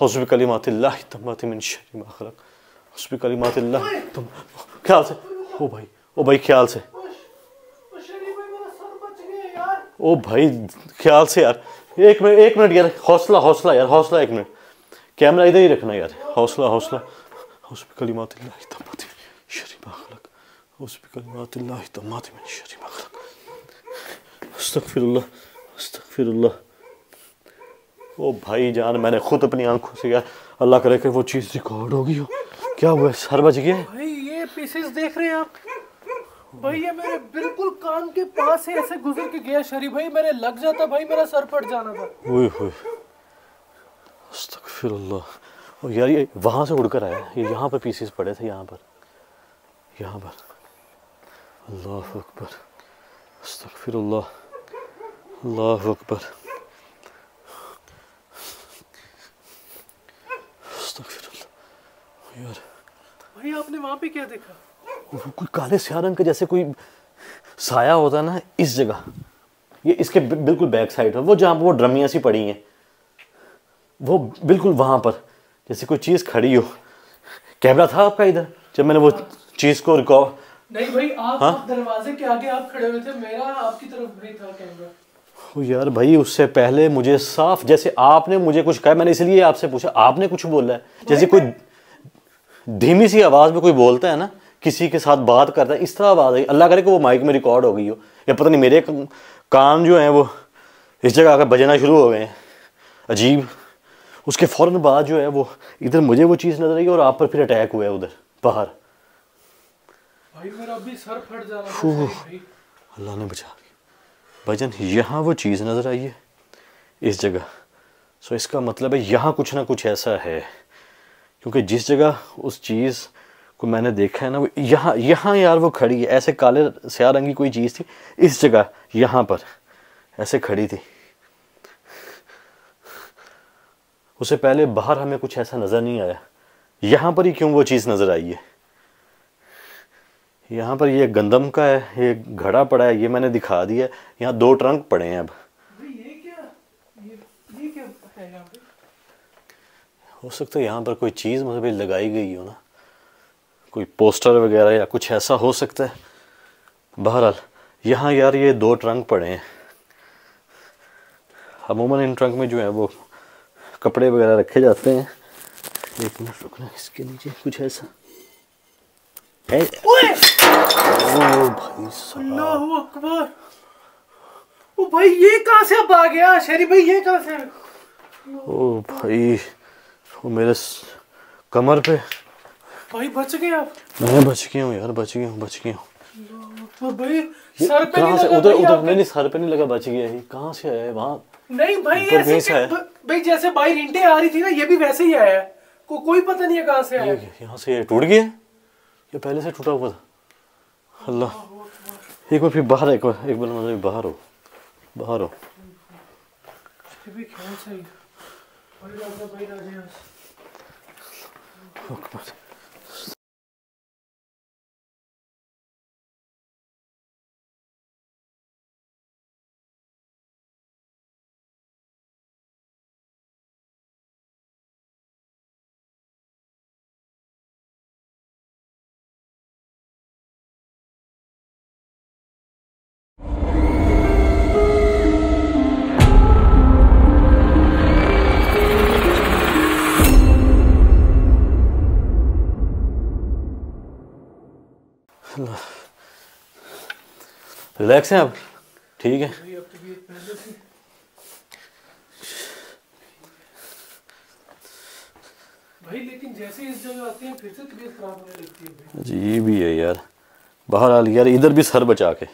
हौसबी कलिमातिल्लाह तम्माति मिन शर्रि मा खलक, हौसबी कलिमातिल्लाह तुम। ख्याल से ओ भाई ख्याल से, ओ भाई ख्याल से यार। एक मिनट यार, हौसला यार, हौसला। एक मिनट कैमरा इधर ही रखना यार। हौसला अस्तगफिरुल्लाह अस्तगफिरुल्लाह। ओ भाई जान मैंने खुद अपनी आंखों से, यार अल्लाह करे कि वो चीज़ रिकॉर्ड होगी हो। क्या हुआ सर बच गया भाई? ये पीसेस देख रहे हैं आप भाई, ये मेरे बिल्कुल कान के पास है, ऐसे गुजर के गया शरी भाई, मेरे लग जाता भाई, मेरा सर फट जाना था। ओए होए अस्तगफिरुल्लाह। यार ये वहाँ से उड़कर आया, ये यहाँ पर पीसेस पड़े थे, यहाँ पर। अल्लाह अकबर अस्तगफिरुल्लाह अल्लाह अकबर अस्तगफिरुल्लाह। यार भाई आपने वहाँ पे क्या देखा? कोई काले स्या रंग का जैसे कोई साया होता ना इस जगह, ये इसके बिल्कुल बैक साइड है, वो जहाँ वो ड्रमियाँ सी पड़ी हैं, वो बिल्कुल वहाँ पर जैसे कोई चीज़ खड़ी हो। कैमरा था आपका इधर जब मैंने वो चीज़ को रिकॉर्ड? नहीं भाई आप दरवाजे के आगे आप खड़े हुए थे, मेरा आपकी तरफ नहीं था कैमरा। ओ यार भाई उससे पहले मुझे साफ जैसे आपने मुझे कुछ कहा, मैंने इसलिए आपसे पूछा आपने कुछ बोला है, जैसे कोई धीमी सी आवाज़ में कोई बोलता है ना, किसी के साथ बात करता है, इस तरह आवाज़ आई। अल्लाह करे कि वो माइक में रिकॉर्ड हो गई हो, या पता नहीं मेरे कान जो हैं वो इस जगह आकर बजना शुरू हो गए हैं अजीब। उसके फ़ौरन बाद जो है वो इधर मुझे वो चीज़ नजर आई और आप पर फिर अटैक हुआ है उधर बाहर। भाई मेरा भी सर फट जा रहा है, अल्लाह ने बचा लिया। भजन यहाँ वो चीज़ नज़र आई है इस जगह, सो इसका मतलब है यहाँ कुछ ना कुछ ऐसा है, क्योंकि जिस जगह उस चीज़ को मैंने देखा है ना वो यहाँ यार वो खड़ी है, ऐसे काले स्या रंग की कोई चीज़ थी इस जगह, यहाँ पर ऐसे खड़ी थी। उससे पहले बाहर हमें कुछ ऐसा नज़र नहीं आया, यहाँ पर ही क्यों वो चीज़ नज़र आई है? यहाँ पर ये गंदम का है, ये घड़ा पड़ा है, ये मैंने दिखा दिया, यहाँ दो ट्रंक पड़े हैं। अब ये क्या है यहाँ पे? हो सकता है यहाँ पर कोई चीज़ मतलब लगाई गई हो ना, कोई पोस्टर वगैरह या कुछ ऐसा हो सकता है। बहरहाल यहाँ यार ये दो ट्रंक पड़े हैं, अमूमन इन ट्रंक में जो है वो कपड़े वगैरह रखे जाते हैं। एक मिनट रुकना, इसके नीचे कुछ ऐसा है। ओ भाई अल्लाह अकबर, ओ भाई ये कहाँ से अब आ गया शरी भाई, ये कहाँ से? ओ भाई वो मेरे कमर पे। भाई बच गए आप? मैं बच गया हूँ यार, बच गया हूँ। भाई सर पे नहीं लगा? उधर मैंने सर पे नहीं लगा, बच गया ही। कहाँ से आया वहाँ? नहीं भाई ऐसे भाई जैसे बाहर इंटे आ रही थी ना, ये भी वैसे ही आया, कोई पता नहीं है कहाँ से आया। यहाँ से टूट गया, ये पहले से टूटा हुआ था। अल्लाह एक बार फिर बाहर, एक बार मतलब बाहर हो। रिलैक्स हैं आप? ठीक है भाई, लेकिन जैसे इस जगह आते हैं फिर से तबीयत खराब होने लगती है। जी ये भी है यार, बाहर आ यार इधर भी सर बचा के।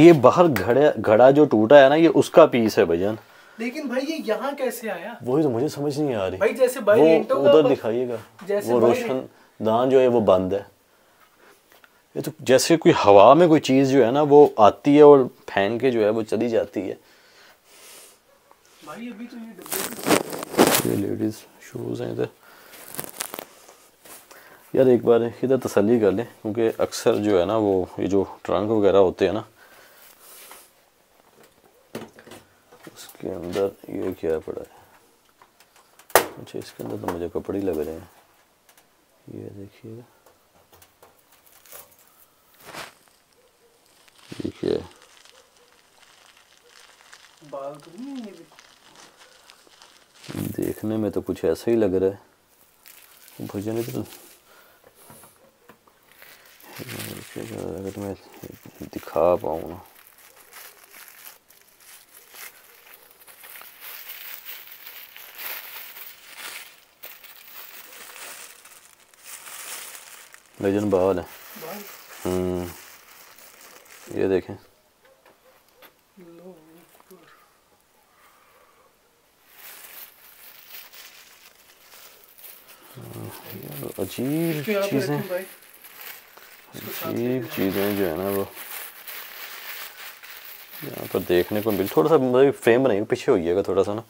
ये बाहर घड़ा जो टूटा है ना ये उसका पीस है भैयान। लेकिन भाई ये यहाँ कैसे आया? वही तो मुझे समझ नहीं आ रही भाई, जैसे उधर दिखाइएगा वो रोशनदान जो है वो बंद है, ये तो जैसे कोई हवा में कोई चीज़ जो है ना वो आती है और फैन के जो है वो चली जाती है। भाई अभी तो ये लेडीज शूज़ हैं इधर। यार एक बार इधर तसल्ली कर लें, क्योंकि अक्सर जो है ना वो ये जो ट्रंक वगैरह होते हैं ना के अंदर ये क्या पड़ा है? अच्छा इसके अंदर तो मुझे कपड़े लग रहे हैं, ये देखिएगा ये क्या है? बाल तो नहीं है? देखने में तो कुछ ऐसा ही लग रहा है भजन। इधर अगर मैं दिखा पाऊँ ना। लेजन बहाल है। ये देखें अजीब चीज़ें जो है ना वो यहाँ पर देखने को मिल। थोड़ा सा मतलब फ्रेम बनाइए, पीछे होइएगा थोड़ा सा ना।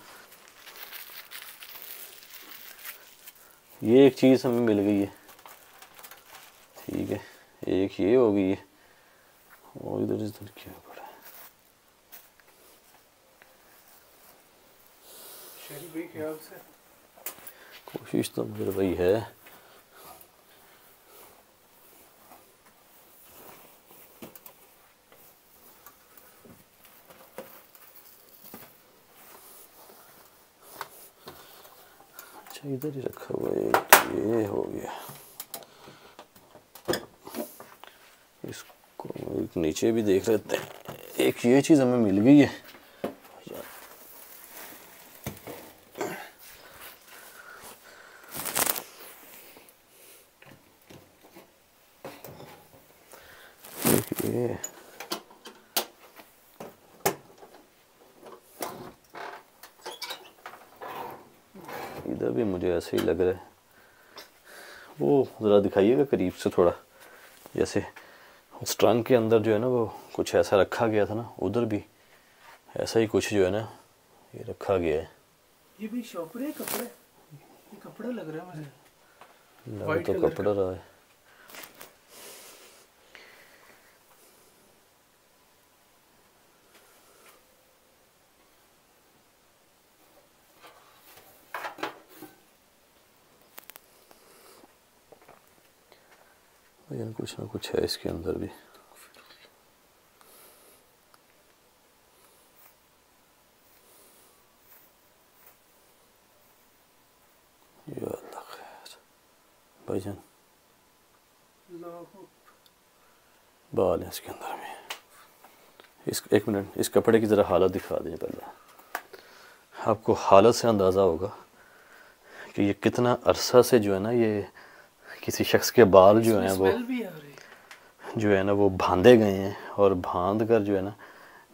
ये एक चीज़ हमें मिल गई है, ठीक है। एक ये हो गई है और इधर क्या पड़ा है? शेरी भाई ख्याल से कोशिश तो मेरे भाई है। अच्छा इधर ही रखा हुआ है, ये हो गया। इसको नीचे भी देख लेते हैं। एक ये चीज़ हमें मिल गई है, इधर भी मुझे ऐसे ही लग रहा है। वो ज़रा दिखाइएगा करीब से थोड़ा, जैसे उस ट्रंक के अंदर जो है ना वो कुछ ऐसा रखा गया था ना, उधर भी ऐसा ही कुछ जो है ना ये रखा गया है। ये भी शॉपरे कपड़े, ये कपड़ा लग रहा है मुझे, वाइट तो कपड़ा रहा है। कुछ ना कुछ है इसके अंदर भी। या अल्लाह खैर भाईजान, बाल है इसके अंदर भी। इस एक मिनट इस कपड़े की ज़रा हालत दिखा दें पहले। आपको हालत से अंदाज़ा होगा कि ये कितना अरसा से जो है ना ये किसी शख्स के बाल जो हैं वो बांधे गए हैं, और बांध कर जो है ना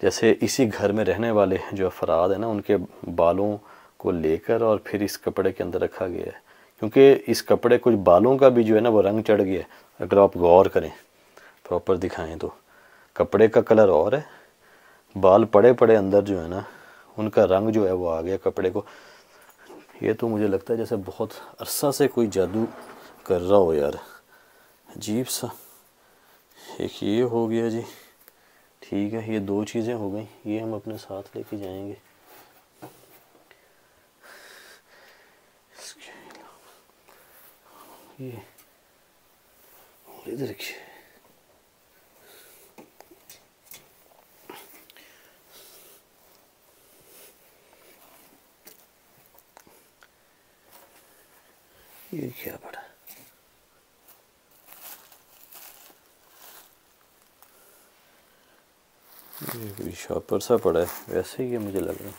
जैसे इसी घर में रहने वाले जो अफराद हैं ना उनके बालों को लेकर और फिर इस कपड़े के अंदर रखा गया है। क्योंकि इस कपड़े कुछ बालों का भी जो है ना वो रंग चढ़ गया है। अगर आप गौर करें, प्रॉपर दिखाएं तो कपड़े का कलर और है, बाल पड़े पड़े अंदर जो है ना उनका रंग जो है वो आ गया कपड़े को। ये तो मुझे लगता है जैसे बहुत अरसा से कोई जादू कर रहा हो यार, अजीब सा। एक ये हो गया जी, ठीक है। ये दो चीज़ें हो गई, ये हम अपने साथ लेके जाएंगे। इसके अलावा ये इधर रखिए। ये क्या पड़ा? ये कोई शॉपर सा पड़ा है, वैसे ही ये मुझे लग रहा है।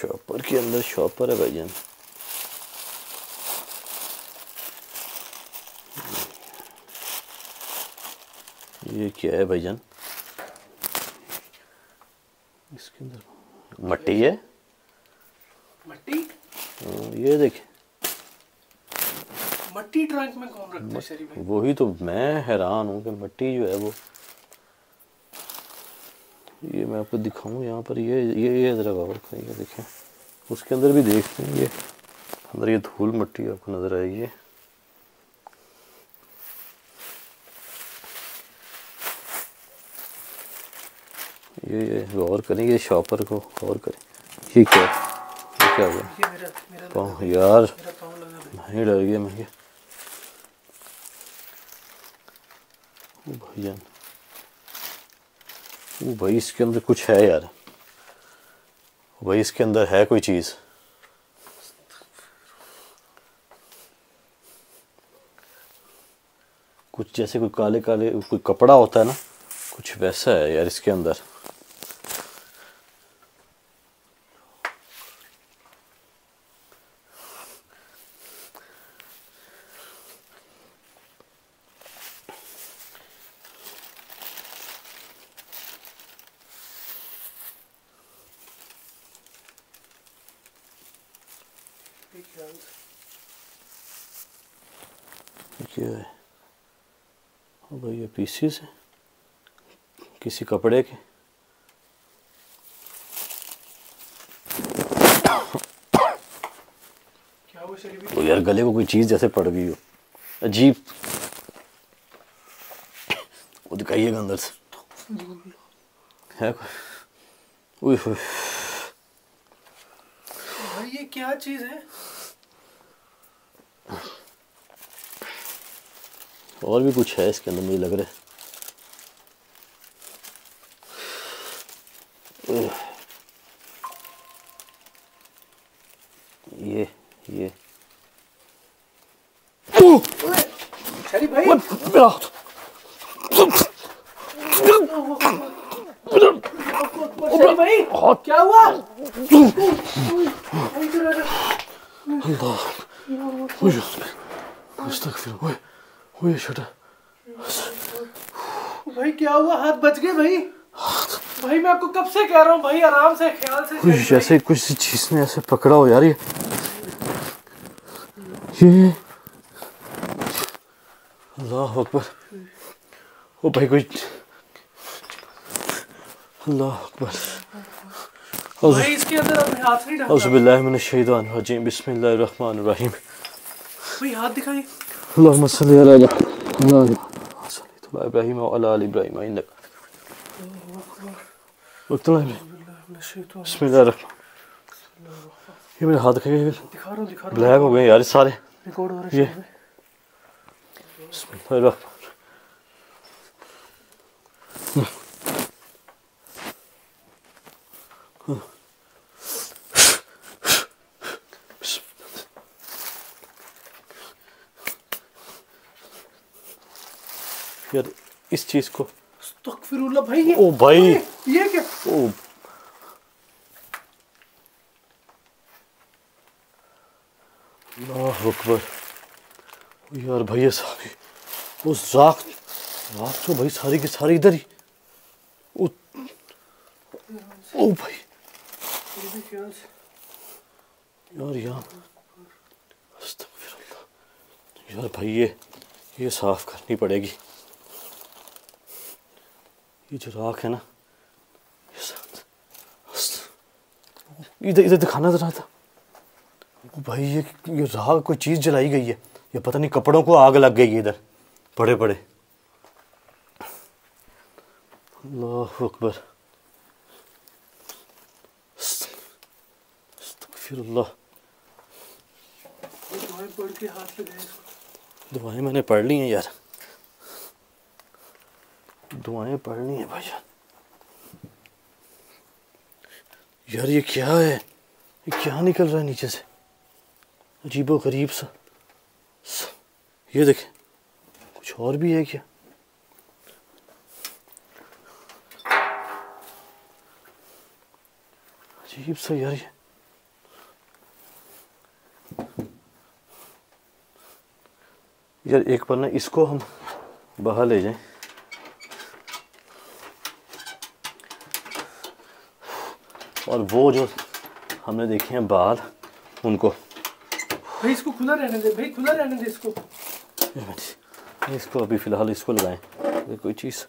शॉपर के अंदर शॉपर है भाईजान। ये क्या है भाईजान? इसके अंदर मट्टी है, मट्टी। ये देखे मट्टी ट्रंक में कौन रखता है शरीफ भाई? वही तो मैं हैरान हूँ कि मट्टी जो है वो। ये मैं आपको दिखाऊं यहाँ पर, ये ज़रा गौर करिए, देखें उसके अंदर भी देखते हैं। ये अंदर ये धूल मट्टी आपको नज़र आएगी। ये गौर करेंगे शॉपर को गौर करें। ये क्या हो गया पाँव यार, भाई डर गया मैं। ओ भाई जान, ओ भाई इसके अंदर कुछ है यार, भाई इसके अंदर है कोई चीज़। कुछ जैसे कोई काले काले कोई कपड़ा होता है ना, कुछ वैसा है यार इसके अंदर। क्या है भाई ये पीसेस है किसी कपड़े के। क्या वो शरीफ तो यार गले को कोई चीज जैसे पड़ गई हो, अजीब। वो दिखाइएगा अंदर से है कोई। भाई ये क्या चीज है? और भी कुछ है इसके अंदर मुझे लग रहा है। ये शरी भाई क्या हुआ? ओए छोटा भाई क्या हुआ? हाथ बच गए भाई। भाई मैं आपको कब से कह रहा हूँ भाई आराम से ख्याल से। कुछ जैसे कुछ चीज ने ऐसे पकड़ा हो यार। ये अल्लाह अकबर। ओ भाई कोई अल्लाह अकबर। भाई इसके अंदर अपने हाथ नहीं डालना। औज़ुबिल्लाहि मिनश्शैतानिर्रजीम बिस्मिल्लाहिर्रहमानिर्रहीम। भाई हाथ दिखाइए। अल्लाहुम्मा सल्ली अला इब्राहीम व अला आलि इब्राहीम इन्नक। ये मेरे हाथ ब्लैक हो गए यार सारे। ये यार इस चीज को अस्तगफिरुल्लाह भाई ये। ओ भाई ये क्या? ओ अल्लाह अकबर। यार भाई ये सारी वो राख तो भाई सारी की सारी इधर ही। ओ भाई यार यहाँ अस्तगफिरुल्लाह। यार भाई ये साफ करनी पड़ेगी। ये जो राख है ना इधर दिखाना जरा था। भाई ये राख कोई चीज़ जलाई गई है। ये पता नहीं कपड़ों को आग लग गई है इधर बड़े बड़े। अल्लाह अकबर अस्तगफिरुल्लाह। दुआएं मैंने पढ़ ली हैं यार, दुआएं पढ़नी है भाई। यार ये क्या है? ये क्या निकल रहा है नीचे से अजीबो गरीब सा। ये देखें कुछ और भी है क्या? अजीब सा यार ये। यार एक बार ना इसको हम बाहर ले जाएं। और वो जो हमने देखे हैं बाल उनको भाई इसको खुला रहने दे भाई, खुला रहने दे इसको। इसको अभी फिलहाल इसको लगाएं। अगर कोई चीज़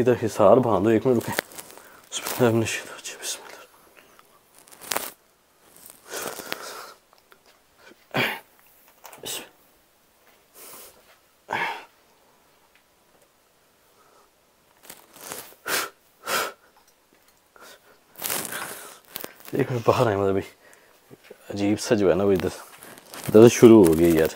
इधर हिसार बांधो। एक मिनट रुकें। एक मिनट बाहर आए, मतलब अजीब सा जो है ना वो इधर दर्द शुरू हो गया यार।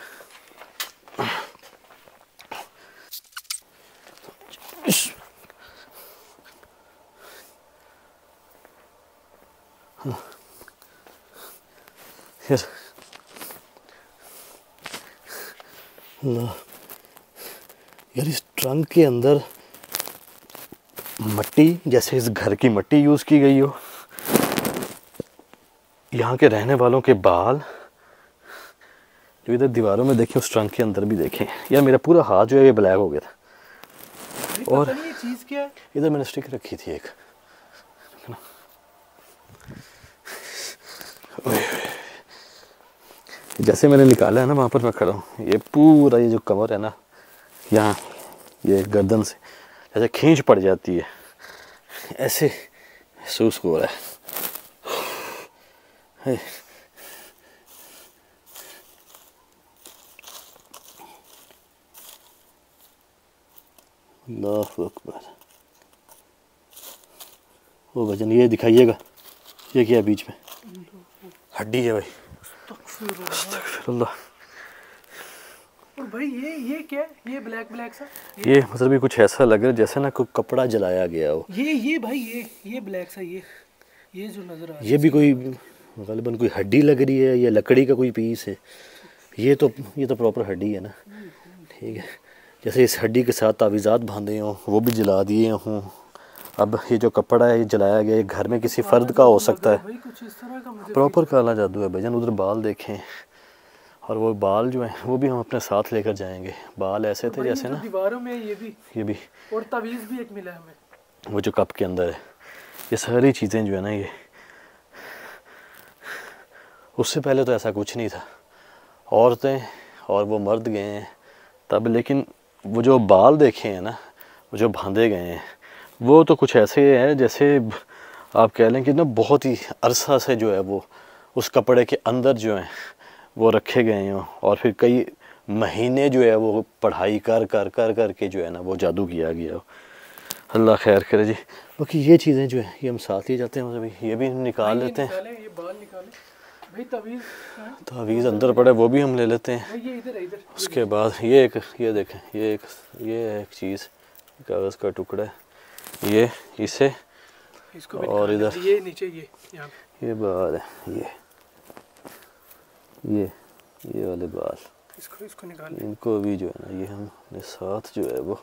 यार ना यार इस ट्रंक के अंदर मट्टी, जैसे इस घर की मट्टी यूज़ की गई हो, यहाँ के रहने वालों के बाल जो इधर दीवारों में देखें, उस ट्रंक के अंदर भी देखें। यार मेरा पूरा हाथ जो है ये ब्लैक हो गया था। और ये चीज़ क्या है? इधर मैंने स्टिक रखी थी एक। जैसे मैंने निकाला है ना वहाँ पर मैं खड़ा हूँ, ये पूरा ये जो कवर है ना यहाँ, ये गर्दन से जैसे खींच पड़ जाती है, ऐसे महसूस हो रहा है। अल्लाहु अकबर। वो वजन ये दिखाइएगा, ये क्या बीच में हड्डी है भाई। अस्तगफिरुल्लाह। और भाई ये क्या है? ये ब्लैक ब्लैक सा ये मतलब भी कुछ ऐसा लग रहा है जैसे ना कोई कपड़ा जलाया गया हो। ये भाई ये ब्लैक सा ये जो नजर आ रहा है, ये भी कोई गलबन कोई हड्डी लग रही है या लकड़ी का कोई पीस है। ये तो प्रॉपर हड्डी है ना, ठीक है। जैसे इस हड्डी के साथ तावीज़ात बांधे हों, वो भी जला दिए हों। अब ये जो कपड़ा है ये जलाया गया, ये घर में किसी फ़र्द का हो सकता है। प्रॉपर काला जादू है भाईजान। उधर बाल देखें, और वो बाल जो है वो भी हम अपने साथ लेकर जाएंगे। बाल ऐसे थे जैसे ना दीवारों में, ये भी और तावीज़ भी एक मिला है हमें, वो जो कप के अंदर है। ये सारी चीज़ें जो है ना, ये उससे पहले तो ऐसा कुछ नहीं था। औरतें और वो मर्द गए हैं तब, लेकिन वो जो बाल देखे हैं ना, वो जो बांधे गए हैं, वो तो कुछ ऐसे हैं जैसे आप कह लें कि ना बहुत ही अरसा से जो है वो उस कपड़े के अंदर जो है वो रखे गए हों, और फिर कई महीने जो है वो पढ़ाई कर कर कर कर के जो है ना वो जादू किया गया हो। अल्लाह खैर करे जी। बाकी ये चीज़ें जो है ये हम साथ ही जाते हैं, मतलब ये भी निकाल लेते हैं। ये बाल निकाले, तावीज़ अंदर पड़े, वो भी हम ले लेते हैं। उसके बाद ये देखें, ये एक चीज़ कागज़ का टुकड़ा है, ये इसे और इधर ये नीचे ये बाल है, ये वाले बाल, इसको निकाल, इनको भी जो है ना ये हम अपने साथ जो है वो।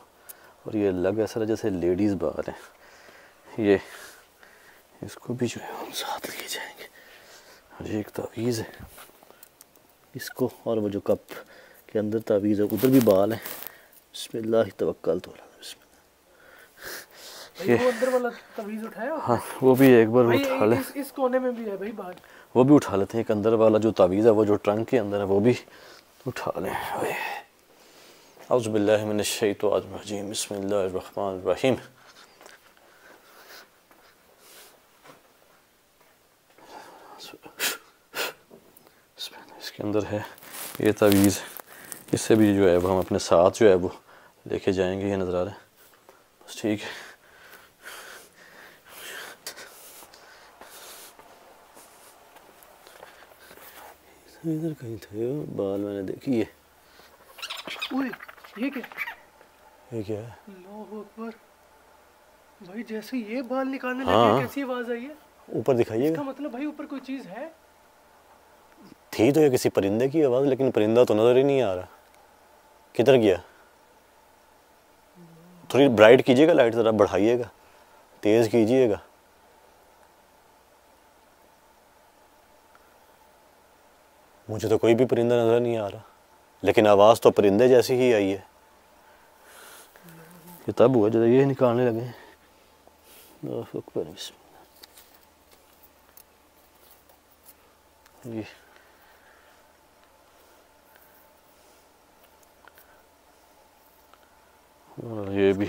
और ये अलग ऐसा जैसे लेडीज़ बाल हैं, ये इसको भी जो है हम साथ ले जाएंगे। और ये एक तावीज़ है, इसको और वो जो कप के अंदर तावीज़ है, उधर भी बाल हैं। बिस्मिल्लाह तवक्कल तो अल्लाह, बिस्मिल्लाह। ये अंदर वाला तावीज़ उठाया? हाँ, वो भी एक बार उठा ले। इस कोने में भी है भाई बाल, वो भी उठा लेते हैं। एक अंदर वाला जो तावीज़ है वो जो ट्रंक के अंदर है, वो भी उठा लें। औज़ु बिल्लाहि मिनश शैतानिर रजीम, बिस्मिल्लाहिर रहमानिर रहीम। इसके अंदर है ये तावीज़, इससे भी जो है वो हम अपने साथ जो है वो लेके जाएंगे। ये नज़र आ रहा है, बस ठीक है। इधर कहीं थे बाल, मैंने देखी है। ओए ये क्या है? अल्लाहु अकबर भाई, जैसे ये बाल निकालने लगे, कैसी आवाज आई है? ऊपर दिखाइए। इसका मतलब भाई ऊपर कोई चीज है। थी तो ये किसी परिंदे की आवाज, लेकिन परिंदा तो नजर ही नहीं आ रहा। किधर गया? थोड़ी ब्राइट कीजिएगा, लाइट जरा बढ़ाइएगा, तेज कीजिएगा। मुझे तो कोई भी परिंदा नज़र नहीं आ रहा, लेकिन आवाज़ तो परिंदे जैसी ही आई है। ये तब हुआ जब ये निकालने लगे। ये भी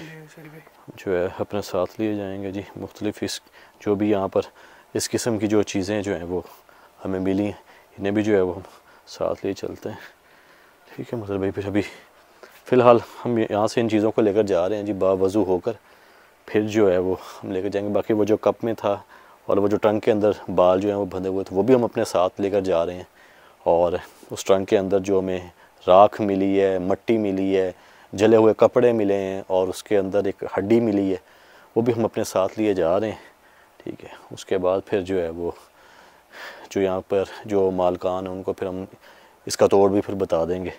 जो है अपने साथ लिए जाएंगे जी। मुख्तलिफ इस जो भी यहाँ पर इस किस्म की जो चीज़ें जो हैं वो हमें मिली हैं, इन्हें भी जो है वो हम साथ ले चलते हैं, ठीक है। मतलब भाई फिर अभी फ़िलहाल हम यहाँ से इन चीज़ों को लेकर जा रहे हैं जी, बावजू होकर। फिर जो है वो हम लेकर जाएंगे। बाकी वो जो कप में था और वो जो ट्रंक के अंदर बाल जो हैं वो बंधे हुए थे वो भी हम अपने साथ लेकर जा रहे हैं। और उस ट्रंक के अंदर जो हमें राख मिली है, मिट्टी मिली है, जले हुए कपड़े मिले हैं और उसके अंदर एक हड्डी मिली है, वो भी हम अपने साथ लिए जा रहे हैं। ठीक है, उसके बाद फिर जो है वो जो यहाँ पर जो मालकान हैं उनको फिर हम इसका तोड़ भी फिर बता देंगे।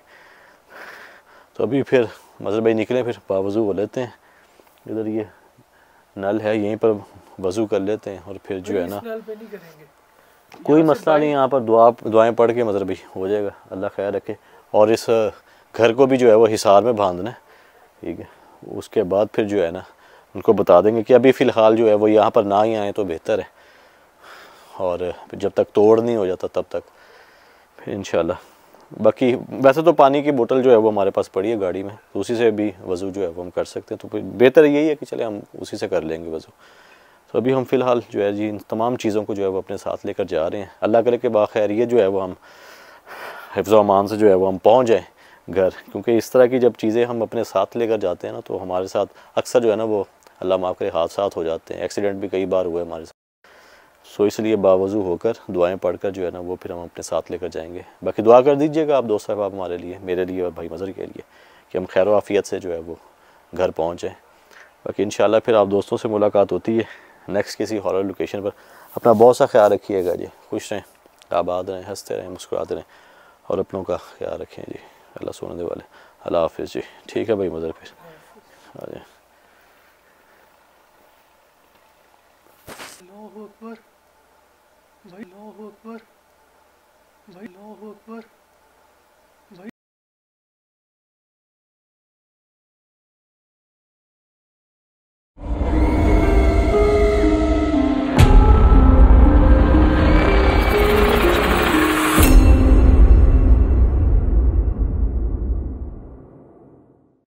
तो अभी फिर मज़र भाई निकले, फिर बावज़ू हो लेते हैं। इधर ये नल है, यहीं पर वज़ू कर लेते हैं और फिर जो है ना कोई मसला नहीं, यहाँ पर दुआएं पढ़ के मज़र भाई हो जाएगा, अल्लाह खैर रखे। और इस घर को भी जो है वो हिसार में बांधना है। ठीक है, उसके बाद फिर जो है ना उनको बता देंगे कि अभी फ़िलहाल जो है वो यहाँ पर ना ही आएँ तो बेहतर है, और जब तक तोड़ नहीं हो जाता तब तक फिर इंशाल्लाह। बाकी वैसे तो पानी की बोतल जो है वो हमारे पास पड़ी है गाड़ी में, तो उसी से भी वज़ू जो है वो हम कर सकते हैं। तो फिर बेहतर यही है कि चले हम उसी से कर लेंगे वज़ू। तो अभी हम फ़िलहाल जो है जी इन तमाम चीज़ों को जो है वो अपने साथ लेकर जा रहे हैं। अल्लाह करे कि बाखैर ये जो है वो हम हिफ्ज़-ओ-अमान से जो है वो हम पहुँच जाएँ घर, क्योंकि इस तरह की जब चीज़ें हम अपने साथ लेकर जाते हैं ना तो हमारे साथ अक्सर जो है ना वो अल्लाह माफ़ करे हादसा हो जाते हैं। एक्सीडेंट भी कई बार हुए हमारे साथ। सो इसलिए बावजूद होकर दुआएं पढ़कर जो है ना वो फिर हम अपने साथ लेकर जाएंगे। बाकी दुआ कर दीजिएगा आप दोस्त साहब, आप हमारे लिए, मेरे लिए और भाई मज़र के लिए, कि हम खैर आफियत से जो है वो घर पहुँचें। बाकी इंशाल्लाह फिर आप दोस्तों से मुलाकात होती है नेक्स्ट किसी हॉरर लोकेशन पर। अपना बहुत सा ख्याल रखिएगा जी, खुश रहें, आबाद रहें, हंसते रहें, मुस्कुराते रहें और अपनों का ख्याल रखें जी। अल्लाह सुनने वाले, अल्लाह हाफिज़ जी। ठीक है भाई मज़र, फिर आ जाए। भाई लो ऊपर, भाई लो ऊपर।